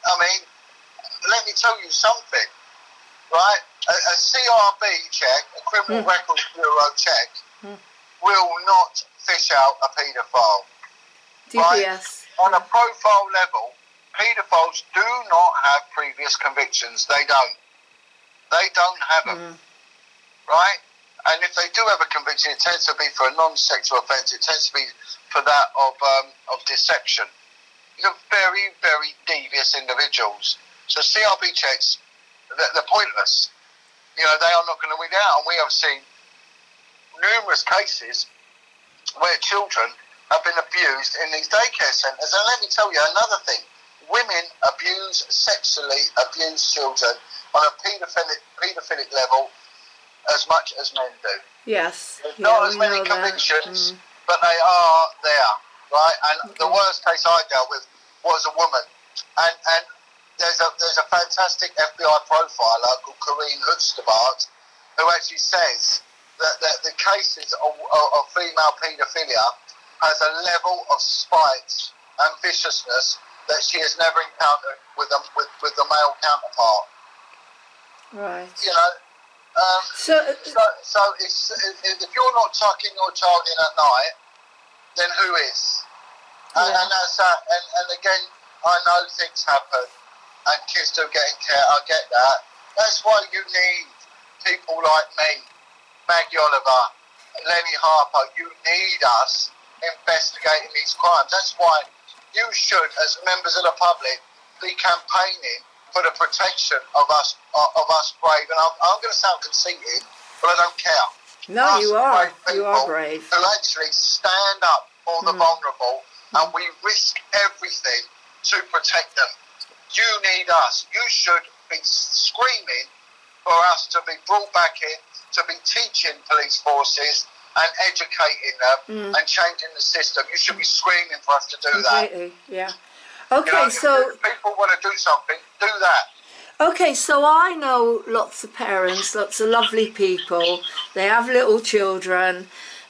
I mean, let me tell you something, right? A CRB check, a Criminal Records Bureau check, will not fish out a paedophile. DBS. Right? On a profile level, paedophiles do not have previous convictions. They don't have them, right? And if they do have a conviction, it tends to be for a non-sexual offence. It tends to be for that of deception. These are very, very devious individuals. So CRB checks, they're pointless. They are not going to win out. And we have seen numerous cases where children have been abused in these daycare centres. And let me tell you another thing. Women sexually abuse children on a paedophilic level as much as men do. Yes. There's not as many convictions, but they are there, right? And the worst case I dealt with was a woman, and there's a fantastic FBI profiler called Corrine Hoodstobart who actually says that the cases of female paedophilia has a level of spite and viciousness that she has never encountered with the male counterpart. Right. You know. So it's, if you're not tucking your child in at night, then who is? And, yeah. And that's that. And again, I know things happen, and kids do get in care. I get that. That's why you need people like me, Maggie Oliver, Lenny Harper. You need us investigating these crimes. That's why you should, as members of the public, be campaigning for the protection of us brave, and I'm going to sound conceited, but I don't care. No, us you are brave. Who actually stand up for the vulnerable, and we risk everything to protect them. You need us. You should be screaming for us to be brought back in, to be teaching police forces and educating them and changing the system. You should be screaming for us to do that. Yeah. Okay, you know, so if people want to do something, do that. Okay, so I know lots of parents, lots of lovely people. They have little children,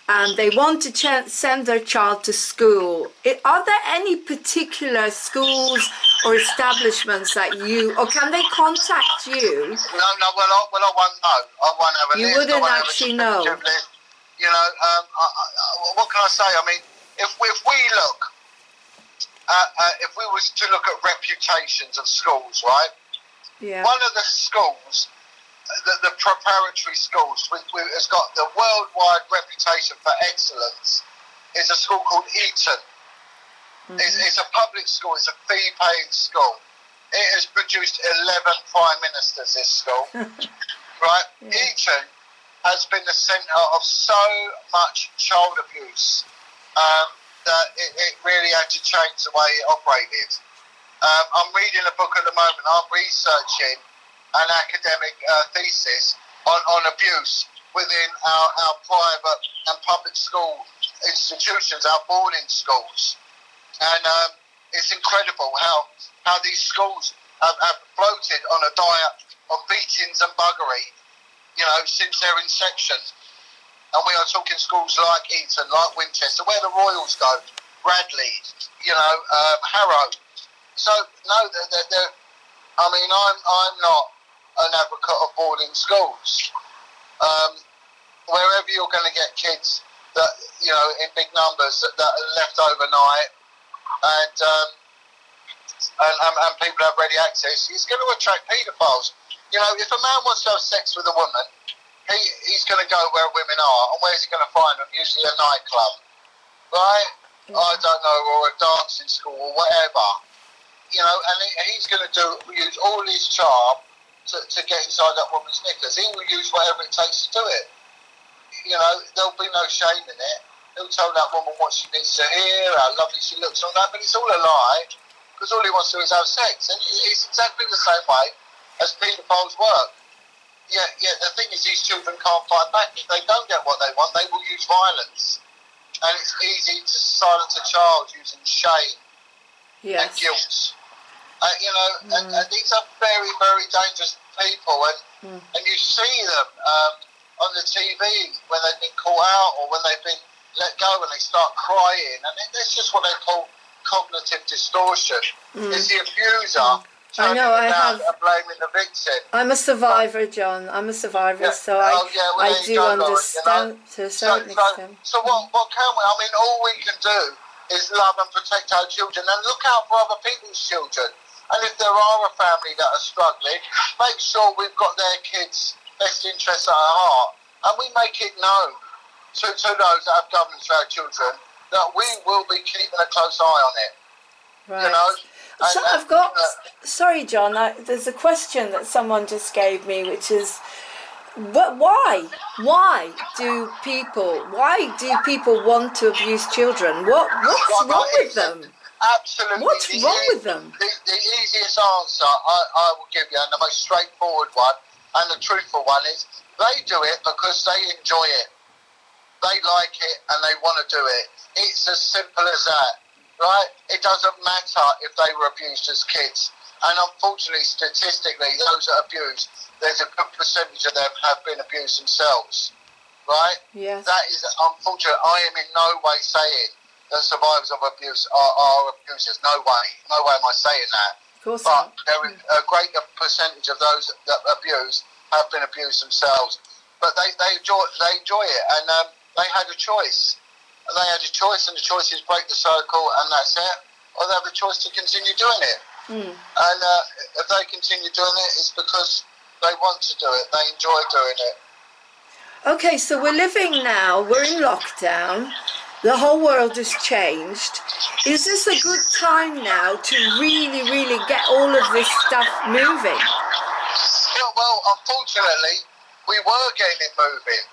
and they want to send their child to school. Are there any particular schools or establishments that you, or can they contact you? No. Well, I won't know. I won't have a list. You wouldn't actually know. You know, what can I say? I mean, if we look. If we was to look at reputations of schools, right? Yeah. One of the schools, the preparatory schools, which has got the worldwide reputation for excellence, is a school called Eton. Mm-hmm. It's a public school. It's a fee-paying school. It has produced 11 prime ministers, this school. Right? Yeah. Eton has been the centre of so much child abuse. It really had to change the way it operated. I'm reading a book at the moment. I'm researching an academic thesis on abuse within our private and public school institutions, our boarding schools. And it's incredible how these schools have floated on a diet of beatings and buggery, you know, since their inception. And we are talking schools like Eton, like Winchester, where the Royals go, Bradley, you know, Harrow. So, no, I mean, I'm not an advocate of boarding schools. Wherever you're going to get kids that, you know, in big numbers that are left overnight and people have ready access, it's going to attract paedophiles. You know, if a man wants to have sex with a woman, he's going to go where women are, and where's he going to find them? Usually a nightclub, right? Yeah. I don't know, or a dancing school, or whatever. You know, and he's going to use all his charm to get inside that woman's knickers. He will use whatever it takes to do it. You know, there'll be no shame in it. He'll tell that woman what she needs to hear, how lovely she looks, and all that, but it's all a lie, because all he wants to do is have sex. And it's exactly the same way as paedophiles work. Yeah, the thing is, these children can't fight back. If they don't get what they want, they will use violence. And it's easy to silence a child using shame and guilt. You know, and these are very, very dangerous people. And you see them on the TV when they've been caught out or when they've been let go and they start crying. And that's just what they call cognitive distortion. It's the abuser. I know, I have. Blaming the victim. I'm a survivor, John. I'm a survivor, so I do understand to a certain extent. So what can we? I mean, all we can do is love and protect our children and look out for other people's children. And if there are a family that are struggling, make sure we've got their kids' best interests at our heart. And we make it known to those that have governance for our children that we will be keeping a close eye on it. Right. You know? So I've got, sorry John, there's a question that someone just gave me, which is, why do people want to abuse children? What's wrong with them? Absolutely. What's wrong with them? The easiest answer I will give you, and the most straightforward one, and the truthful one is, they do it because they enjoy it. They like it and they want to do it. It's as simple as that. Right? It doesn't matter if they were abused as kids. And unfortunately, statistically, those that are abused, there's a good percentage of them have been abused themselves, right? Yes. That is unfortunate. I am in no way saying that survivors of abuse are abusers. No way. No way am I saying that. Of course not. But there is a greater percentage of those that abuse have been abused themselves. But they enjoy it, and they had a choice. They had a choice, and the choice is break the circle, and that's it. Or they have a choice to continue doing it. Mm. And if they continue doing it, it's because they want to do it. They enjoy doing it. Okay, so we're living now. We're in lockdown. The whole world has changed. Is this a good time now to really, really get all of this stuff moving? Yeah, well, unfortunately, we were getting it moving.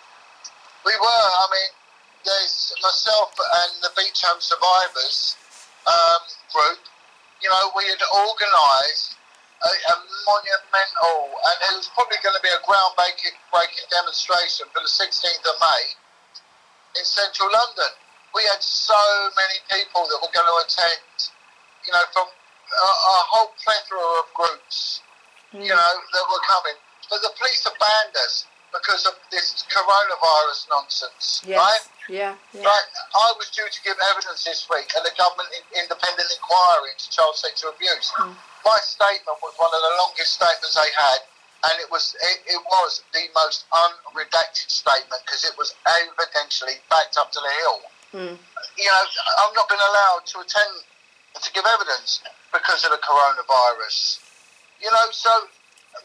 We were. I mean, there's myself and the Beach Home Survivors group. You know, we had organised a monumental, and it was probably going to be a groundbreaking demonstration for the 16th of May in central London. We had so many people that were going to attend, you know, from a whole plethora of groups, you know, that were coming. But the police have banned us because of this coronavirus nonsense, yes. Right? Yeah. Right. I was due to give evidence this week at the government independent inquiry into child sexual abuse. Mm. My statement was one of the longest statements they had, and it was the most unredacted statement because it was evidentially backed up to the hill. Mm. You know, I've not been allowed to attend to give evidence because of the coronavirus. You know, so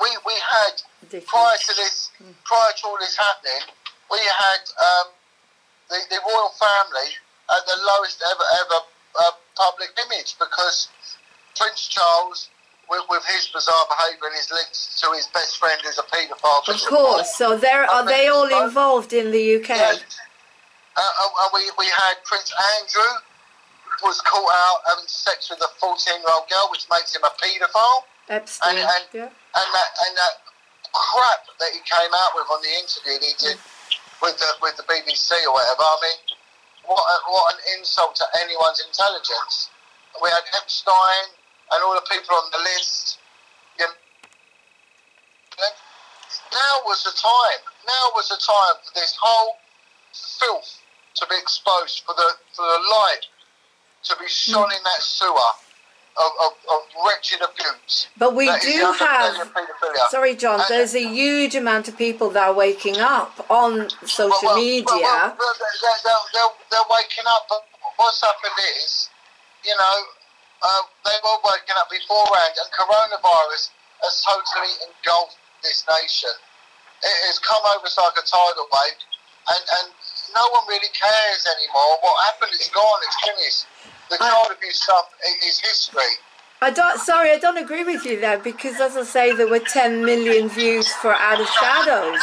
we had prior to all this happening, we had. The royal family had the lowest ever public image because Prince Charles, with his bizarre behaviour and his links to his best friend who's a paedophile. Of course, so are they all involved in the UK? Yeah. We had Prince Andrew was caught out having sex with a 14-year-old girl, which makes him a paedophile. Epstein. And that crap that he came out with on the interview that he did. With the BBC or whatever, I mean, what an insult to anyone's intelligence. We had Epstein and all the people on the list. You know, now was the time. Now was the time for this whole filth to be exposed, for the light to be shone in that sewer of wretched abuse. But we do have... Sorry, John, and there's a huge amount of people that are waking up on social media. They're waking up, but what's happened is, you know, they were waking up beforehand, and coronavirus has totally engulfed this nation. It has come over us like a tidal wave, and no one really cares anymore. What happened is gone, it's finished. The child abuse stuff is history. Sorry, I don't agree with you there, because as I say, there were 10 million views for Out of Shadows.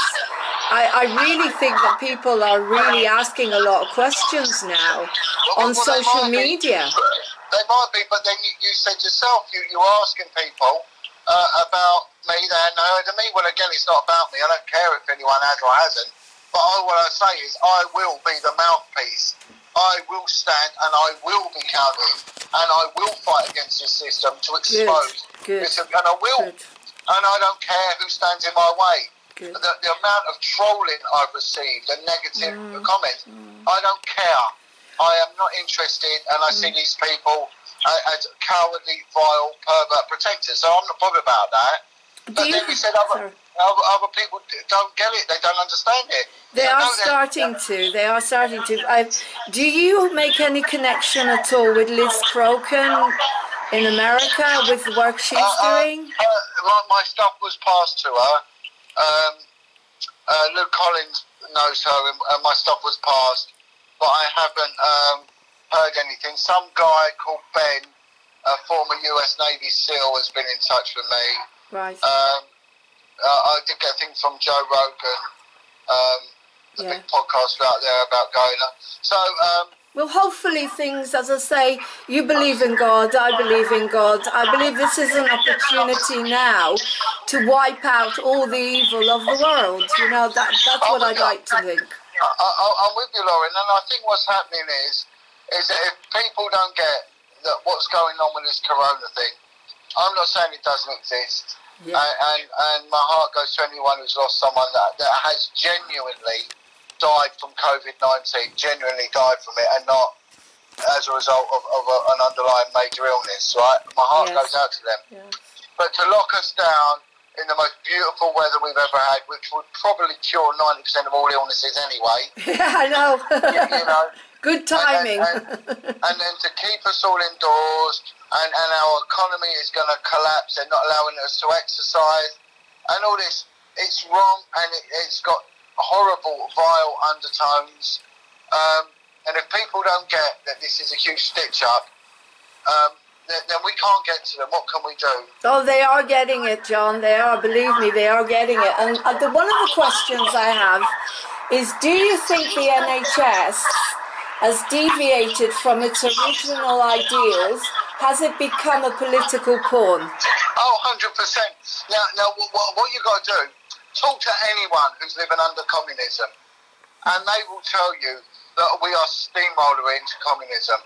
I really think that people are really asking a lot of questions now on social media. They might be, but then you said yourself, you're asking people about me, they hadn't heard of me. Well, again, it's not about me. I don't care if anyone has or hasn't. But what I say is I will be the mouthpiece. I will stand and I will be counted and I will fight against this system to expose. Good. And I will. Good. And I don't care who stands in my way. The amount of trolling I've received and negative comments, I don't care. I am not interested, and I see these people as cowardly, vile, pervert protectors. So I'm not bothered about that. But then you said other people don't get it. They don't understand it. They are starting to. Do you make any connection at all with Liz Croken in America with the work she's doing? My stuff was passed to her. Luke Collins knows her, and my stuff was passed, but I haven't heard anything. Some guy called Ben, a former U.S. Navy SEAL, has been in touch with me. Right. I did get things from Joe Rogan, the big podcast out there about going up. So, well, hopefully things, as I say, you believe in God, I believe in God. I believe this is an opportunity now to wipe out all the evil of the world. You know, that's what I'd like to think. I'm with you, Lauren, and I think what's happening is that if people don't get that what's going on with this corona thing, I'm not saying it doesn't exist. Yeah. And my heart goes to anyone who's lost someone that has genuinely died from COVID-19, genuinely died from it, and not as a result of an underlying major illness, right? My heart goes out to them. Yeah. But to lock us down in the most beautiful weather we've ever had, which would probably cure 90% of all illnesses anyway. Yeah, I know. You know. Good timing. And then to keep us all indoors, and our economy is going to collapse, they're not allowing us to exercise, and all this, it's wrong, and it's got horrible, vile undertones. And if people don't get that this is a huge stitch-up, then we can't get to them. What can we do? Oh, they are getting it, John. They are, believe me, they are getting it. And one of the questions I have is, do you think the NHS has deviated from its original ideals? Has it become a political pawn? Oh, 100%. Now, what you got to do, talk to anyone who's living under communism, and they will tell you that we are steamroller into communism.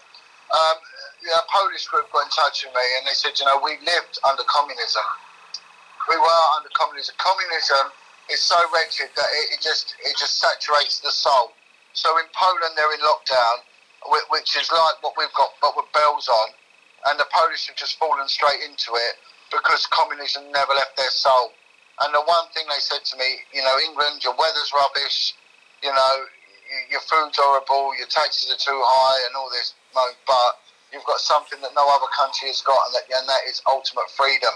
A Polish group got in touch with me, and they said, you know, we lived under communism. We were under communism. Communism is so wretched that it just saturates the soul. So in Poland, they're in lockdown, which is like what we've got, but with bells on, and the Polish have just fallen straight into it because communism never left their soul. And the one thing they said to me, you know, England, your weather's rubbish, you know, your food's horrible, your taxes are too high, and all this, but you've got something that no other country has got, and that is ultimate freedom.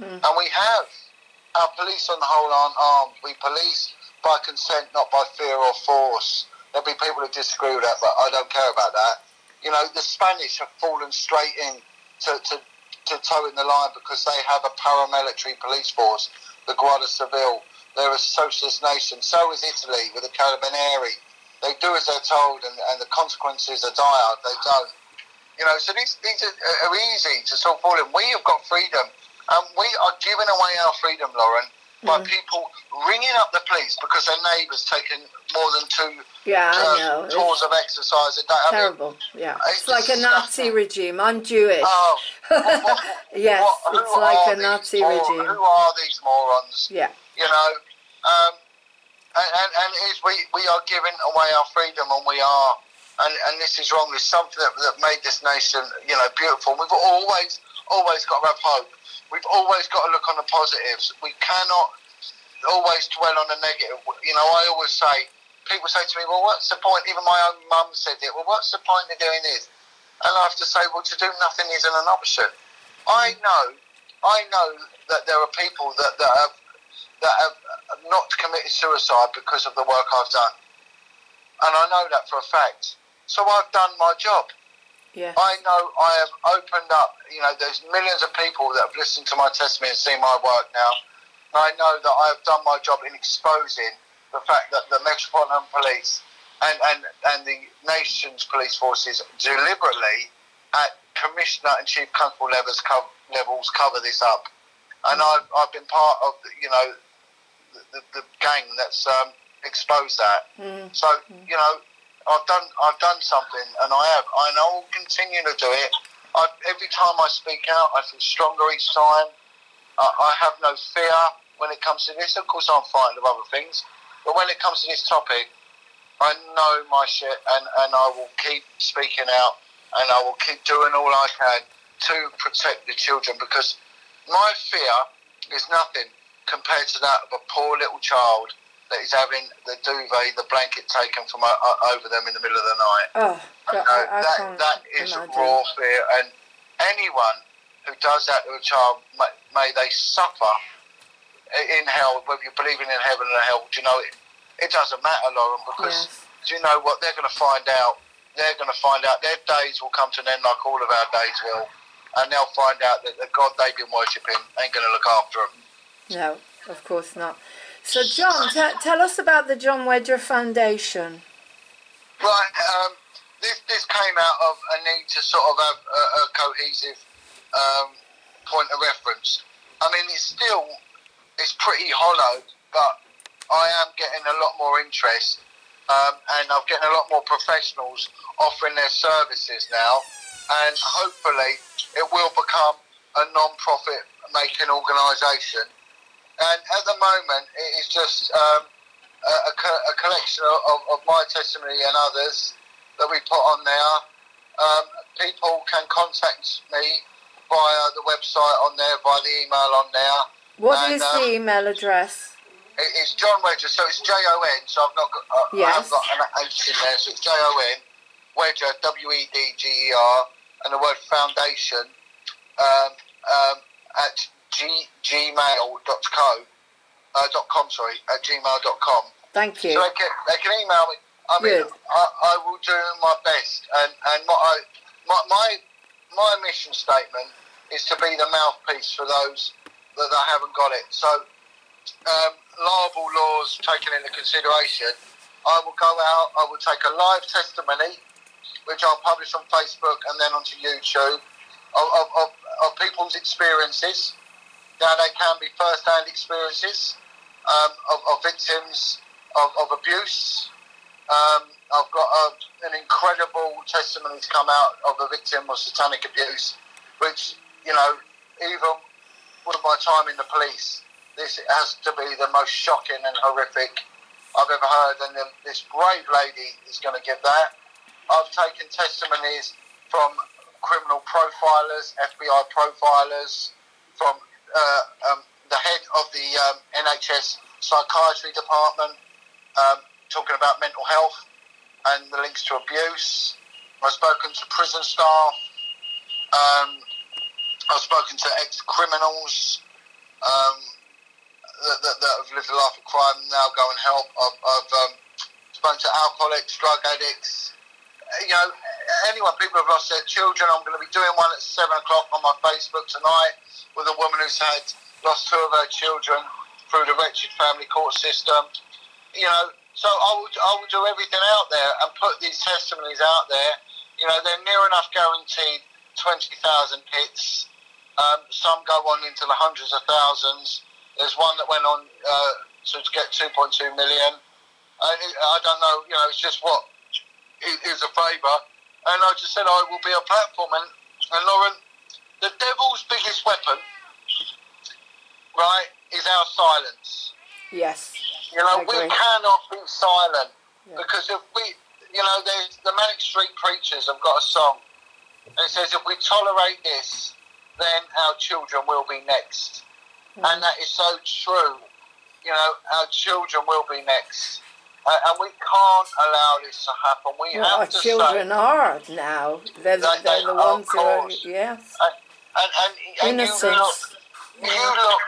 Mm. And we have. Our police, on the whole, aren't armed. We police by consent, not by fear or force. There'll be people who disagree with that, but I don't care about that. You know, the Spanish have fallen straight in to toeing the line because they have a paramilitary police force, the Guardia Civil. They're a socialist nation. So is Italy with the Carabinieri. They do as they're told, and the consequences are dire. They don't. You know, so these are easy to sort of fall in. We have got freedom, and we are giving away our freedom, Lauren, by people ringing up the police because their neighbour's taking more than two tours of exercise a day. Terrible, It's like a Nazi regime. I'm Jewish. Oh. It's like a Nazi regime. Who are these morons? Yeah. You know, we are giving away our freedom, and we are, and this is wrong. It's something that made this nation, you know, beautiful. We've always got to have hope. We've always got to look on the positives. We cannot always dwell on the negative. You know, I always say, people say to me, well, what's the point? Even my own mum said it. Well, what's the point of doing this? And I have to say, well, to do nothing isn't an option. I know that there are people that have not committed suicide because of the work I've done. And I know that for a fact. So I've done my job. Yeah. I know I have opened up, you know, there's millions of people that have listened to my testimony and seen my work now. And I know that I have done my job in exposing the fact that the Metropolitan Police and the nation's police forces deliberately at Commissioner and Chief Constable levels cover this up. And I've been part of, you know, the gang that's exposed that. Mm. So, you know, I've done something, and I have, and I will continue to do it. Every time I speak out, I feel stronger each time. I have no fear when it comes to this. Of course, I'm frightened of other things, but when it comes to this topic, I know my shit, and I will keep speaking out, and I will keep doing all I can to protect the children, because my fear is nothing compared to that of a poor little child that is having the duvet, the blanket taken from over them in the middle of the night. Oh, that is raw fear, and anyone who does that to a child, may they suffer in hell, whether you believe in heaven and hell. Do you know, it doesn't matter, Lauren, because do you know what? They're going to find out. They're going to find out. Their days will come to an end like all of our days will, and they'll find out that the God they've been worshipping ain't going to look after them. No, of course not. So, John, tell us about the John Wedger Foundation. Right, this came out of a need to sort of have a cohesive point of reference. I mean, it's pretty hollow, but I am getting a lot more interest, and I'm getting a lot more professionals offering their services now, and hopefully it will become a non-profit making organisation, and at the moment it is just a collection of my testimony and others that we put on there. People can contact me via the website on there, via the email on there. What is the email address? It's Jon Wedger, so it's Jon. So I've not got, I have got an H in there, so it's Jon Wedger, WEDGER, and the word foundation at gmail.com. Thank you. So they can email me. I mean, I will do my best, and my mission statement is to be the mouthpiece for those that haven't got it. So, libel laws taken into consideration, I will go out. I will take a live testimony, which I'll publish on Facebook and then onto YouTube, of people's experiences. Now, they can be first-hand experiences of victims of abuse. I've got an incredible testimony to come out of a victim of satanic abuse, which, you know, even with my time in the police, this has to be the most shocking and horrific I've ever heard, and this brave lady is going to give that. I've taken testimonies from criminal profilers, FBI profilers, from the head of the NHS psychiatry department, talking about mental health and the links to abuse. I've spoken to prison staff. I've spoken to ex-criminals that have lived a life of crime and now go and help. I've spoken to alcoholics, drug addicts. You know, anyone, people have lost their children. I'm going to be doing one at 7 o'clock on my Facebook tonight with a woman who's had lost 2 of her children through the wretched family court system. You know, so I will do everything out there and put these testimonies out there. You know, they're near enough guaranteed 20,000 hits. Some go on into the hundreds of thousands. There's one that went on to get 2.2 million. I don't know, you know, it's just what is a favour. And I just said I will be a platform. And Lauren, the devil's biggest weapon, right, is our silence. Yes. You know, we cannot be silent, because if we, you know, there's the Manic Street Preachers have got a song, and it says, if we tolerate this, then our children will be next. Mm. And that is so true. You know, our children will be next. And we can't allow this to happen. We have to say. Our children are now. They're the ones who are, yes. And innocence. You look,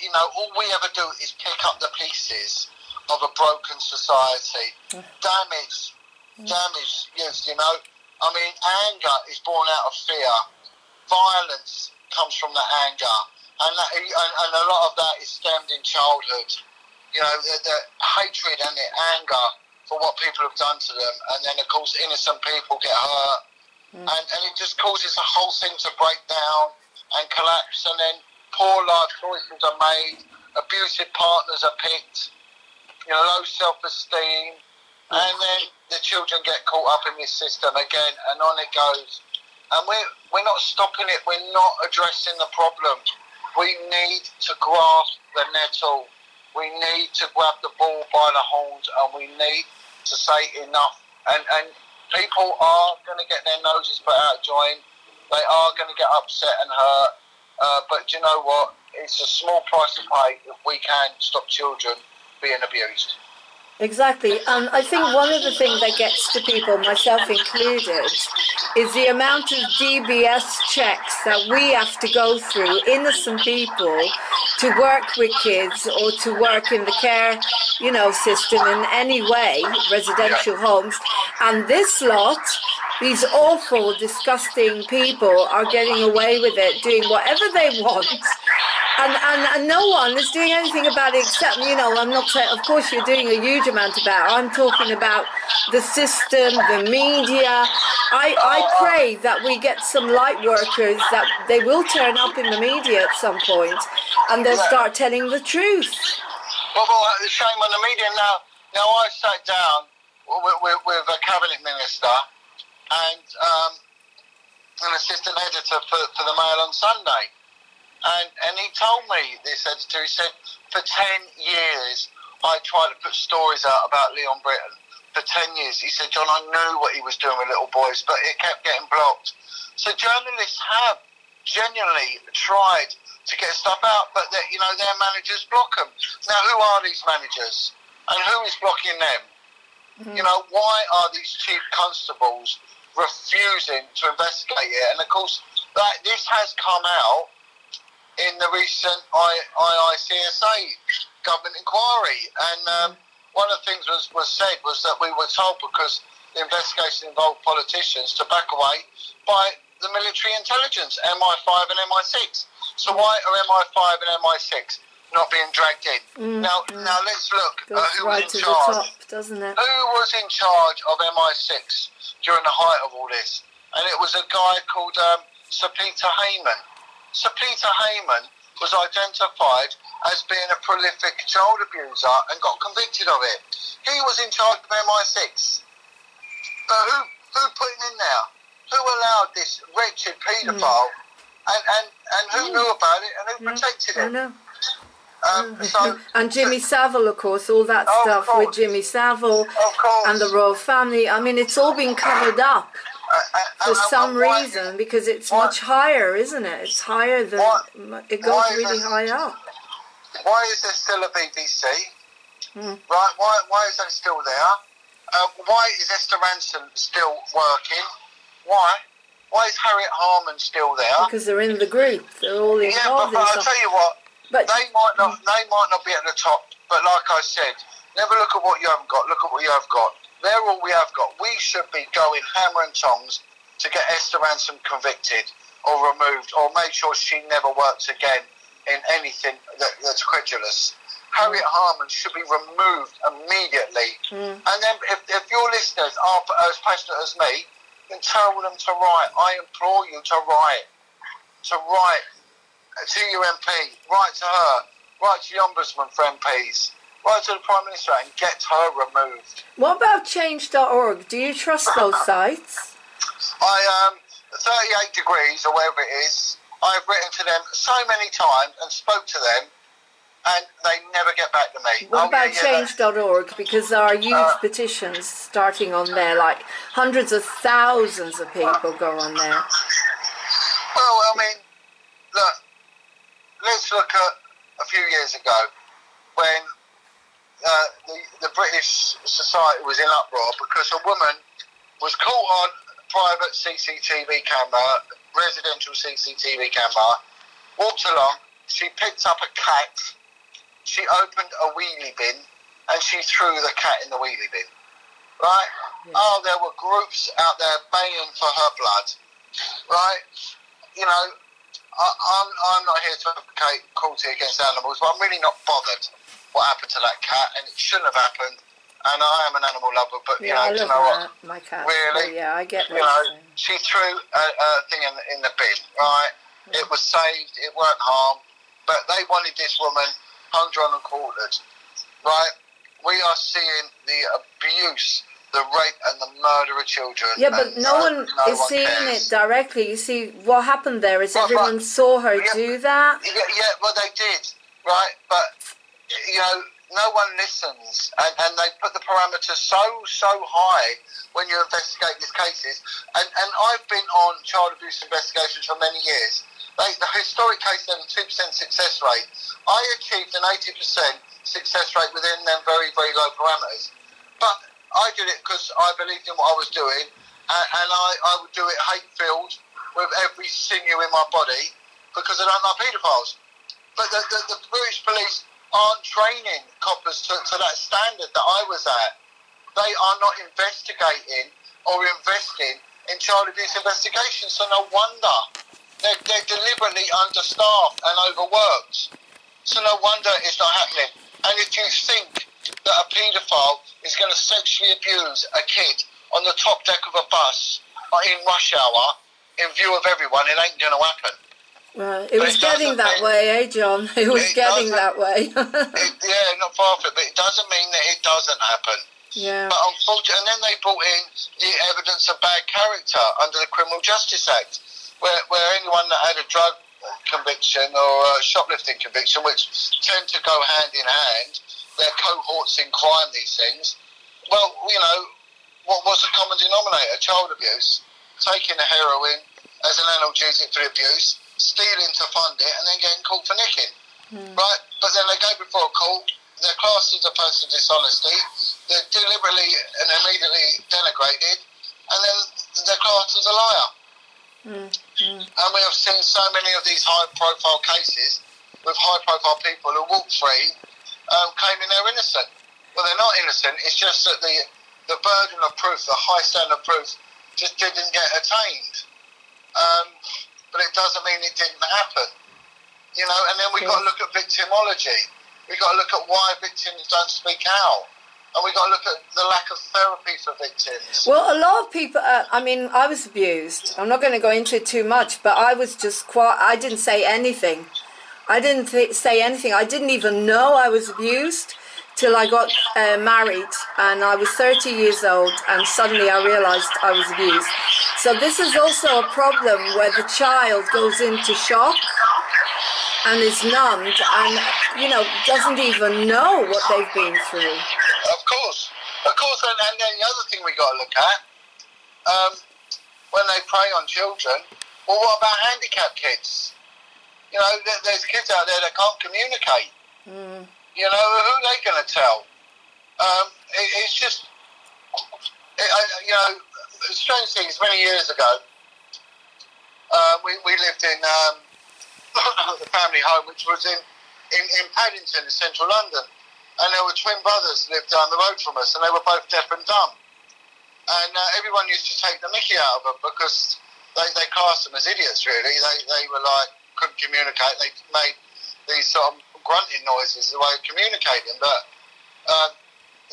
you know, all we ever do is pick up the pieces of a broken society. Damage, yes, you know. I mean, anger is born out of fear. Violence comes from the anger. And a lot of that is stemmed in childhood. You know, the hatred and the anger for what people have done to them. And then, of course, innocent people get hurt. Mm. And it just causes the whole thing to break down and collapse, and then poor life choices are made, abusive partners are picked, you know, low self-esteem, and then the children get caught up in this system again, and on it goes. And we're not stopping it, we're not addressing the problem. We need to grasp the nettle, we need to grab the ball by the horns, and we need to say enough. And people are going to get their noses put out of joint. They are going to get upset and hurt, but you know what? It's a small price to pay if we can stop children being abused. Exactly. I think one of the things that gets to people, myself included, is the amount of DBS checks that we have to go through, innocent people, to work with kids or to work in the care, you know, system in any way, residential homes. And this lot, these awful, disgusting people are getting away with it, doing whatever they want. And no one is doing anything about it except, you know, I'm not saying, of course you're doing a huge amount about it. I'm talking about the system, the media. I pray that we get some light workers, that they will turn up in the media at some point and they'll start telling the truth. Well, the shame on the media. Now I sat down with a cabinet minister, and an assistant editor for the Mail on Sunday. And he told me, this editor, he said, for 10 years I tried to put stories out about Leon Britton. For 10 years. He said, John, I knew what he was doing with little boys, but it kept getting blocked. So journalists have genuinely tried to get stuff out, but you know, their managers block them. Now, who are these managers? And who is blocking them? Mm-hmm. You know, why are these chief constables refusing to investigate it? And of course, this has come out in the recent IICSA government inquiry. And one of the things was said was that we were told, because the investigation involved politicians, to back away by the military intelligence, MI5 and MI6. So why are MI5 and MI6 not being dragged in? Now let's look at who was in charge. Doesn't it? Who was in charge of MI6 during the height of all this? And it was a guy called Sir Peter Hayman. Sir Peter Hayman was identified as being a prolific child abuser and got convicted of it. He was in charge of MI6. But who put him in there? Who allowed this wretched paedophile, and who knew about it, and who protected him? I know. And Jimmy Savile, of course, all that stuff with Jimmy Savile and the royal family. I mean, it's all been covered up for some reason, because it's much higher, isn't it? It's higher than... it goes really high up. Why is there still a BBC? Right? Why is that still there? Why is Esther Ranson still working? Why? Why is Harriet Harman still there? Because they're in the group. They're all involved. Yeah, but I'll tell you what. But they might not be at the top. But like I said, never look at what you haven't got. Look at what you have got. They're all we have got. We should be going hammer and tongs to get Esther Ranson convicted or removed, or make sure she never works again in anything that's credulous. Harriet Harman should be removed immediately. And then, if your listeners are as passionate as me, then tell them to write. I implore you to write to your MP, write to her, write to the Ombudsman for MPs, write to the Prime Minister and get her removed. What about change.org? Do you trust those sites? 38 Degrees or whatever it is, I've written to them so many times and spoke to them, and they never get back to me. What about change.org? Because there are huge petitions starting on there, like hundreds of thousands of people go on there. Well, I mean, look, let's look at a few years ago when the British society was in uproar because a woman was caught on a private CCTV camera, residential CCTV camera, walked along, she picked up a cat, she opened a wheelie bin and she threw the cat in the wheelie bin, right? Yeah. Oh, there were groups out there baying for her blood, right? You know, I'm not here to advocate cruelty against animals, but I'm really not bothered what happened to that cat, and it shouldn't have happened, and I am an animal lover, but, you know, my cat. Really? Oh, yeah, I get what you're saying. She threw a thing in the bin, right? Yeah. It was saved, it weren't harmed, but they wanted this woman... hung and quartered, right? We are seeing the abuse, the rape and the murder of children. Yeah, but no one is seeing it directly. You see, what happened there is everyone saw her do that. Yeah, well, they did, right? But, you know, no one listens. And they put the parameters so high when you investigate these cases. And I've been on child abuse investigations for many years. The historic case had a 2% success rate. I achieved an 80% success rate within them very, very low parameters. But I did it because I believed in what I was doing, and I would do it hate-filled with every sinew in my body because I don't like paedophiles. But the British police aren't training coppers to that standard that I was at. They are not investigating or investing in child abuse investigations, so no wonder... They're deliberately understaffed and overworked. So no wonder it's not happening. And if you think that a paedophile is going to sexually abuse a kid on the top deck of a bus in rush hour, in view of everyone, it ain't going to happen. Right. It was getting that way, eh, John? It was getting that way. Yeah, not far from it, but it doesn't mean that it doesn't happen. Yeah. But unfortunately, and then they brought in the evidence of bad character under the Criminal Justice Act. where anyone that had a drug conviction or a shoplifting conviction, which tend to go hand in hand, their cohorts in crime, these things. Well, you know, what was the common denominator? Child abuse, taking the heroin as an analgesic for the abuse, stealing to fund it, and then getting caught for nicking. Right? But then they go before a court, they're classed as a person of dishonesty, they're deliberately and immediately denigrated, and then they're classed as a liar. And we have seen so many of these high-profile cases with high-profile people who walk free, claiming they're innocent. Well, they're not innocent. It's just that the burden of proof, the high standard of proof, just didn't get attained. But it doesn't mean it didn't happen. You know, and then we've got to look at victimology. We've got to look at why victims don't speak out. And we've got to look at the lack of therapy for victims. Well, a lot of people, I mean, I was abused. I'm not going to go into it too much, but I was just quiet. I didn't say anything. I didn't say anything. I didn't even know I was abused till I got married, and I was 30 years old, and suddenly I realised I was abused. So this is also a problem where the child goes into shock and is numbed and, you know, doesn't even know what they've been through. Of course, and then the other thing we got to look at, when they prey on children, well, what about handicapped kids? You know, there's kids out there that can't communicate. You know, who are they going to tell? You know, strange things, many years ago, we lived in the family home, which was in Paddington, in central London. And there were twin brothers lived down the road from us, and they were both deaf and dumb. And everyone used to take the mickey out of them because they classed them as idiots, really. They were like, couldn't communicate. They made these sort of grunting noises, the way of communicating. But,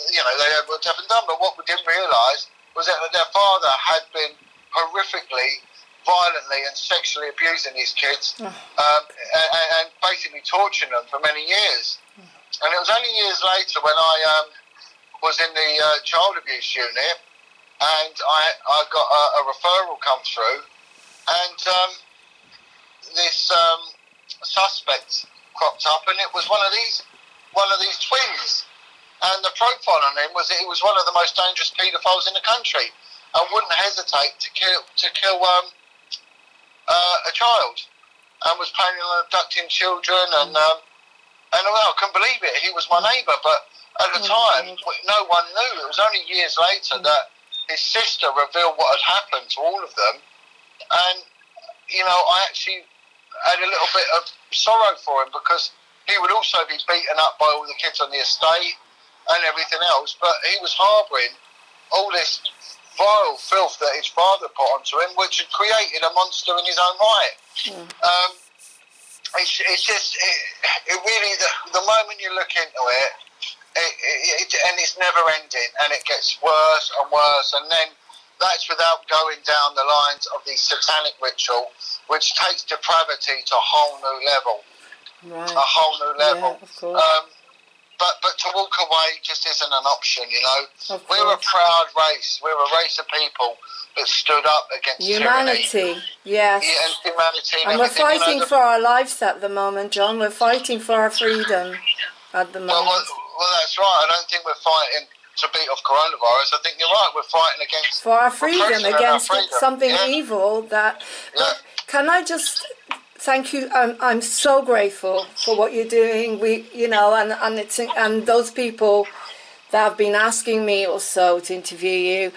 you know, they were deaf and dumb. But what we didn't realise was that their father had been horrifically, violently and sexually abusing these kids, and basically torturing them for many years. And it was only years later when I was in the child abuse unit, and I got a referral come through, and this suspect cropped up, and it was one of these twins, and the profile on him was that he was one of the most dangerous paedophiles in the country, and wouldn't hesitate to kill a child, and was planning on abducting children, and I couldn't believe it. He was my neighbour, but at the time, no one knew. It was only years later that his sister revealed what had happened to all of them. And, you know, I actually had a little bit of sorrow for him because he would also be beaten up by all the kids on the estate and everything else, but he was harbouring all this vile filth that his father put onto him, which had created a monster in his own right. It's just really, the moment you look into it, and it's never ending, and it gets worse and worse, and then that's without going down the lines of the satanic ritual, which takes depravity to a whole new level. A whole new level. But to walk away just isn't an option, you know. We're a proud race. We're a race of people that stood up against humanity. Tyranny. Yes. Yeah, and humanity. And we're fighting for our lives at the moment, John. We're fighting for our freedom at the moment. Well, that's right. I don't think we're fighting to beat off coronavirus. I think you're right. We're fighting against for our freedom, against our freedom. Something evil. That. Yeah. Can I just? Thank you. I'm so grateful for what you're doing. We, you know, and those people that have been asking me also to interview you.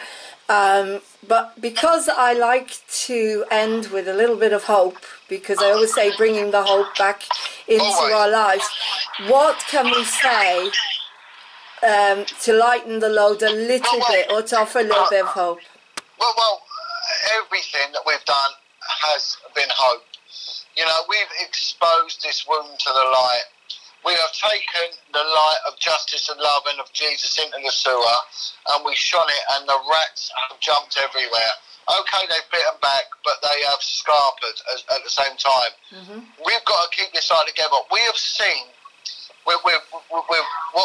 But because I like to end with a little bit of hope, because I always say bringing the hope back into our lives. What can we say to lighten the load a little bit, or to offer a little bit of hope? Well, everything that we've done has been hope. You know, we've exposed this wound to the light. We have taken the light of justice and love and of Jesus into the sewer, and we shone it, and the rats have jumped everywhere. Okay, they've bitten back, but they have scarpered at the same time. We've got to keep this eye together. We have seen with what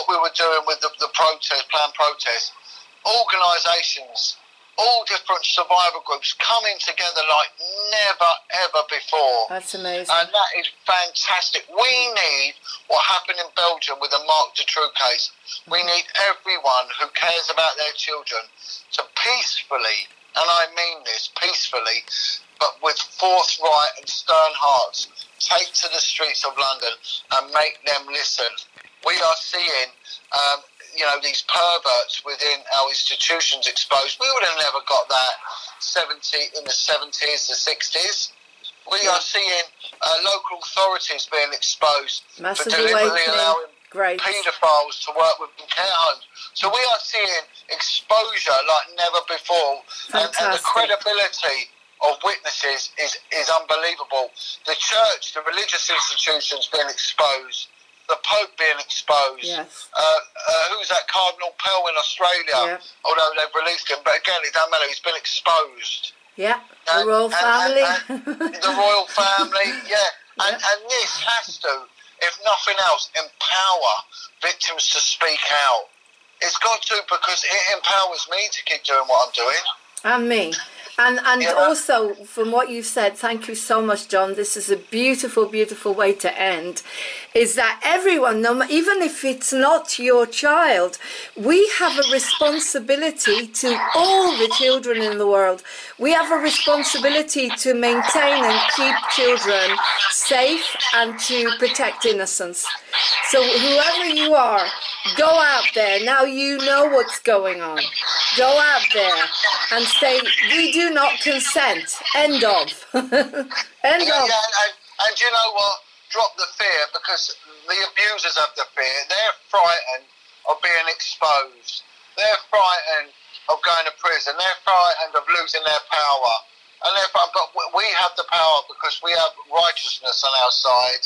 we were doing with the protest, planned protest, organisations all different survivor groups coming together like never, ever before. That's amazing. And that is fantastic. We need what happened in Belgium with the Mark de True case. We need everyone who cares about their children to peacefully, and I mean this, peacefully, but with forthright and stern hearts, take to the streets of London and make them listen. We are seeing, you know, these perverts within our institutions exposed. We would have never got that in the 70s, the 60s. We are seeing local authorities being exposed for deliberately allowing paedophiles to work within care homes. So we are seeing exposure like never before. And the credibility of witnesses is unbelievable. The church, the religious institutions being exposed. The Pope being exposed. Yes. Who's that? Cardinal Pell in Australia. Yeah. Although they've released him, but again, it doesn't matter. He's been exposed. Yeah. And, the royal family. And the royal family. Yeah. And this has to, if nothing else, empower victims to speak out. It's got to, because it empowers me to keep doing what I'm doing. And me. And yeah. Also, from what you've said, thank you so much, John. This is a beautiful, beautiful way to end, is that everyone, even if it's not your child, we have a responsibility to all the children in the world. We have a responsibility to maintain and keep children safe and to protect innocence. So whoever you are, go out there. Now you know what's going on. Go out there and say, we do not consent. End of. End of. Yeah, and you know what? Drop the fear, because the abusers have the fear. They're frightened of being exposed. They're frightened of going to prison. They're frightened of losing their power. And they're frightened, but we have the power because we have righteousness on our side.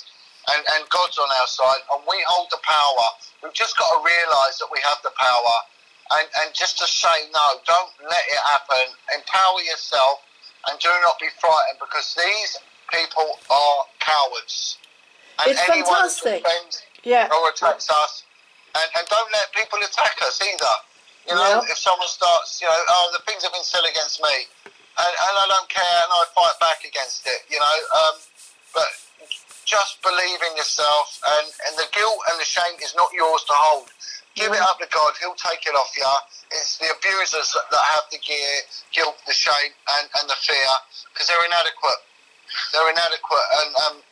And God's on our side, and we hold the power. We've just got to realise that we have the power, and just to say no, don't let it happen. Empower yourself, and do not be frightened, because these people are cowards. And it's anyone fantastic. Who offends or attacks us, and don't let people attack us either. You know, if someone starts, you know, oh, the things have been said against me, and I don't care, and I fight back against it. You know, but. Just believe in yourself, and the guilt and the shame is not yours to hold. Give it up to God. He'll take it off you. It's the abusers that have the guilt, the shame, and the fear, because they're inadequate. They're inadequate, and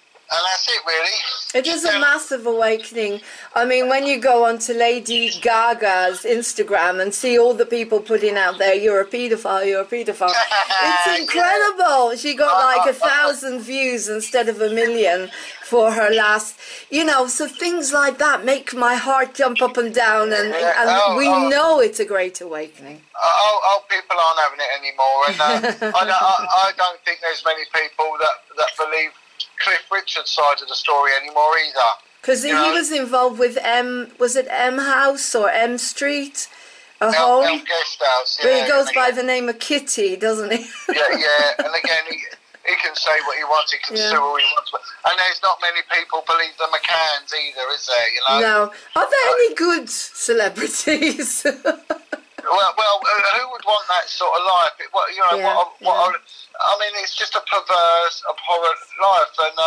that's it, really. It is a massive awakening. I mean, when you go onto Lady Gaga's Instagram and see all the people putting out there, you're a paedophile, you're a paedophile. It's incredible. Yeah. She got like 1,000 views instead of 1 million for her last, you know, so things like that make my heart jump up and down, and we know it's a great awakening. Oh, people aren't having it anymore, and I don't think there's many people that believe Cliff Richard's side of the story anymore either, because he was involved with M House or M Street, home guest house, but he goes by the name of Kitty, doesn't he? And again, he can say what he wants, he can sue all he wants, and there's not many people believe the McCanns either, is there? No. Are there any good celebrities? Well, who would want that sort of life? I mean, it's just a perverse, abhorrent life. And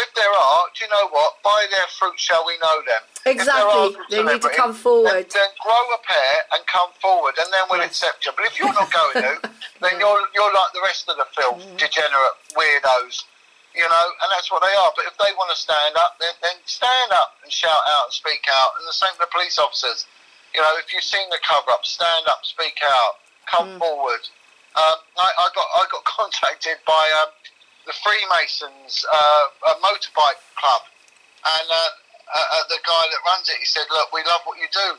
if there are, do you know what? By their fruit shall we know them. Exactly. They need to come forward. Then grow a pair and come forward, and then we'll accept you. But if you're not going to, then you're like the rest of the filth, degenerate weirdos. You know, and that's what they are. But if they want to stand up, then stand up and shout out and speak out. And the same for the police officers. You know, if you've seen the cover-up, stand up, speak out, come forward. I got contacted by the Freemasons, a motorbike club, and the guy that runs it, he said, look, we love what you do.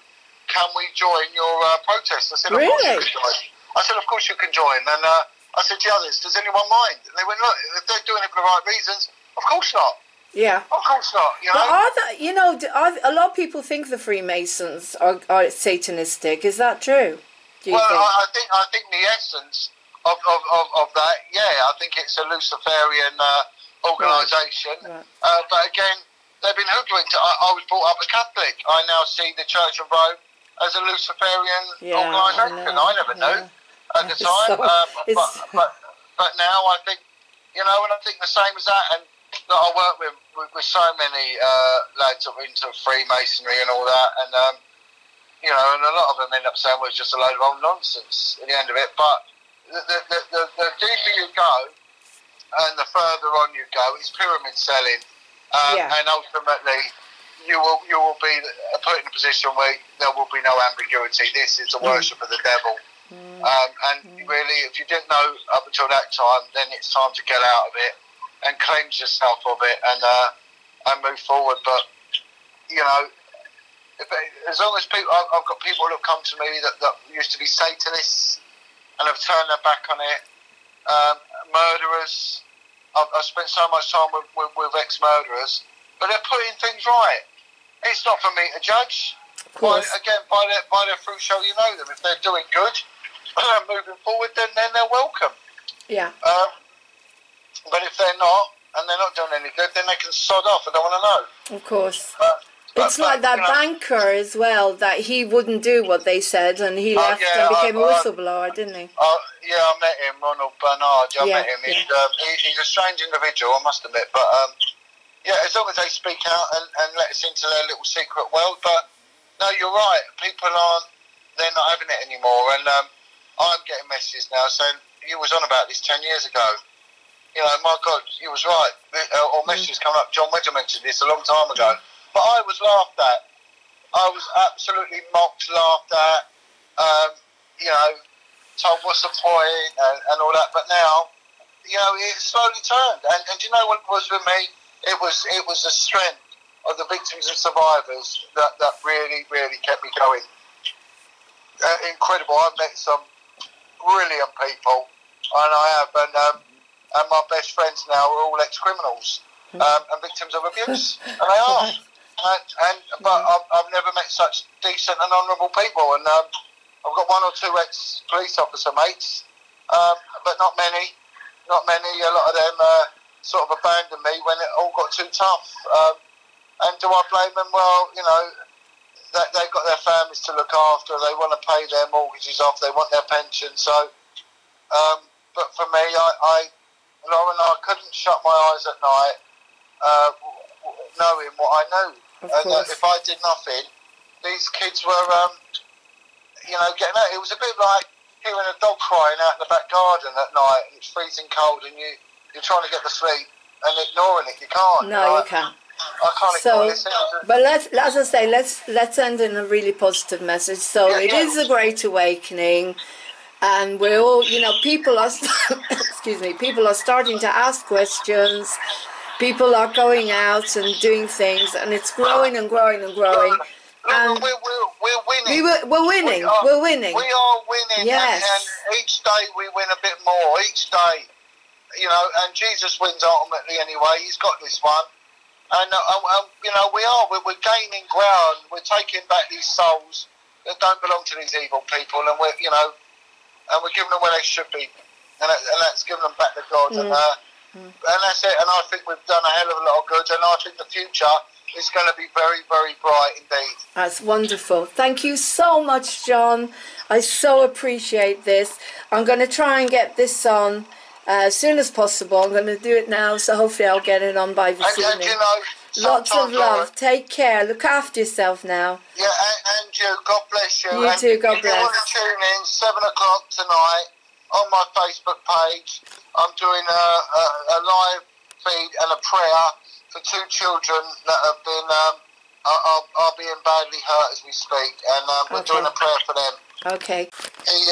Can we join your protest? I said, really? Of course you can join. I said, of course you can join. And I said to the others, does anyone mind? And they went, look, if they're doing it for the right reasons, of course not. Yeah, of course not. You know, but a lot of people think the Freemasons are satanistic. Is that true? Do you think? I think the essence of that. Yeah, I think it's a Luciferian organisation. Right. But again, they've been hoodwinked. I was brought up a Catholic. I now see the Church of Rome as a Luciferian organisation. I never knew. at the time. But now I think, you know, and I think the same as that. And that I work with so many lads that are into Freemasonry and all that. And, you know, and a lot of them end up saying, well, it's just a load of old nonsense at the end of it. But the deeper you go and the further on you go, it's pyramid selling. And ultimately, you will be put in a position where there will be no ambiguity. This is the worship of the devil. Really, if you didn't know up until that time, then it's time to get out of it and cleanse yourself of it and move forward. But, you know, as long as people... I've got people that have come to me that used to be Satanists and have turned their back on it. Murderers. I've spent so much time with ex-murderers. But they're putting things right. It's not for me to judge. By their fruit shall you know them. If they're doing good and moving forward, then they're welcome. Yeah. But if they're not, and they're not doing any good, then they can sod off. I don't want to know. Of course. Banker as well, that he wouldn't do what they said, and he left and became a whistleblower, didn't he? I met him, Ronald Bernard. I met him. Yeah. He's a strange individual, I must admit. But, as long as they speak out and let us into their little secret world. But, no, you're right. People they're not having it anymore. And I'm getting messages now saying, you was on about this 10 years ago. You know, my God, you was right. Or messages coming up, Jon Wedger mentioned this a long time ago. But I was laughed at. I was absolutely mocked, laughed at, you know, told what's the point and all that. But now, you know, it slowly turned. And do you know what it was with me? It was the strength of the victims and survivors that really, really kept me going. Incredible. I've met some brilliant people, and I have. And my best friends now are all ex-criminals and victims of abuse, and they are. But I've never met such decent and honourable people. And I've got one or two ex-police officer mates, but not many. Not many. A lot of them sort of abandoned me when it all got too tough. And do I blame them? Well, you know, they've got their families to look after. They want to pay their mortgages off. They want their pension. So, but for me, Lauren, I couldn't shut my eyes at night knowing what I knew. And if I did nothing, these kids were, you know, getting out. It was a bit like hearing a dog crying out in the back garden at night. And it's freezing cold and you're trying to get to sleep and ignoring it. You can't. No, you can't. I can't ignore this. But let's end in a really positive message. So it is a great awakening. And we're all, you know, people are starting to ask questions. People are going out and doing things, and it's growing and growing and growing. And we're winning. We're winning. We are winning. Yes. And each day we win a bit more. Each day, you know, and Jesus wins ultimately anyway. He's got this one. And, you know, we're gaining ground. We're taking back these souls that don't belong to these evil people. And we're, you know, and we're giving them where they should be, and that's giving them back to God, and that's it. And I think we've done a hell of a lot of good, and I think the future is going to be very, very bright indeed. That's wonderful. Thank you so much, John. I so appreciate this. I'm going to try and get this on as soon as possible. I'm going to do it now, so hopefully I'll get it on by this evening. You know, lots of love. Take care. Look after yourself now. Yeah, and you. God bless you. You too. God bless. If you want to tune in, 7 o'clock tonight on my Facebook page, I'm doing a live feed and a prayer for 2 children that have been are being badly hurt as we speak, and we're doing a prayer for them. Okay. He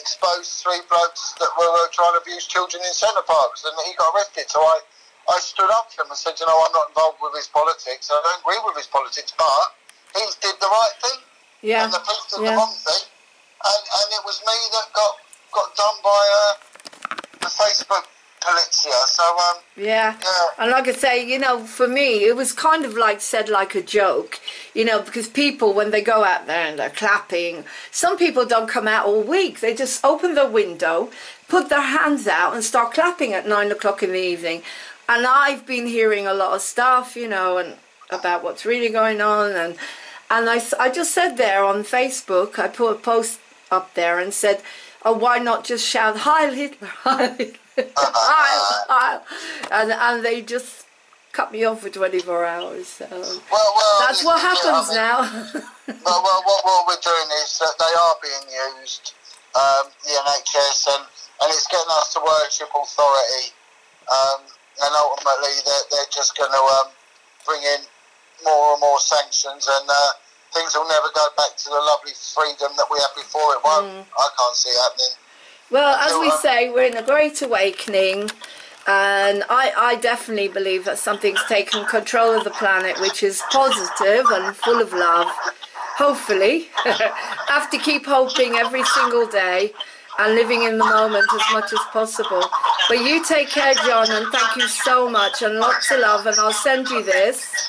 exposed 3 blokes that were trying to abuse children in centre parks, and he got arrested. So I stood up to him and said, you know, I'm not involved with his politics. I don't agree with his politics, but he did the right thing. Yeah. And the police did the wrong thing. And it was me that got done by the Facebook polizia. So, And like I say, you know, for me, it was kind of like said like a joke, you know, because people, when they go out there and they're clapping, some people don't come out all week. They just open their window, put their hands out and start clapping at 9 o'clock in the evening. And I've been hearing a lot of stuff, you know, and about what's really going on. And I just said there on Facebook, I put a post up there and said, Or why not just shout, Heil Hitler, Heil Hitler, Heil, Heil, and they just cut me off for 24 hours. So well, that's what happens now. well, what we're doing is that they are being used, the NHS, and it's getting us to worship authority, and ultimately they're just going to bring in more and more sanctions, and things will never go back to the lovely freedom that we had before. It won't. I can't see it happening. Well, as we say, we're in a great awakening, and I definitely believe that something's taken control of the planet, which is positive and full of love, hopefully. Have to keep hoping every single day and living in the moment as much as possible. But you take care, John, and thank you so much, and lots of love, and I'll send you this.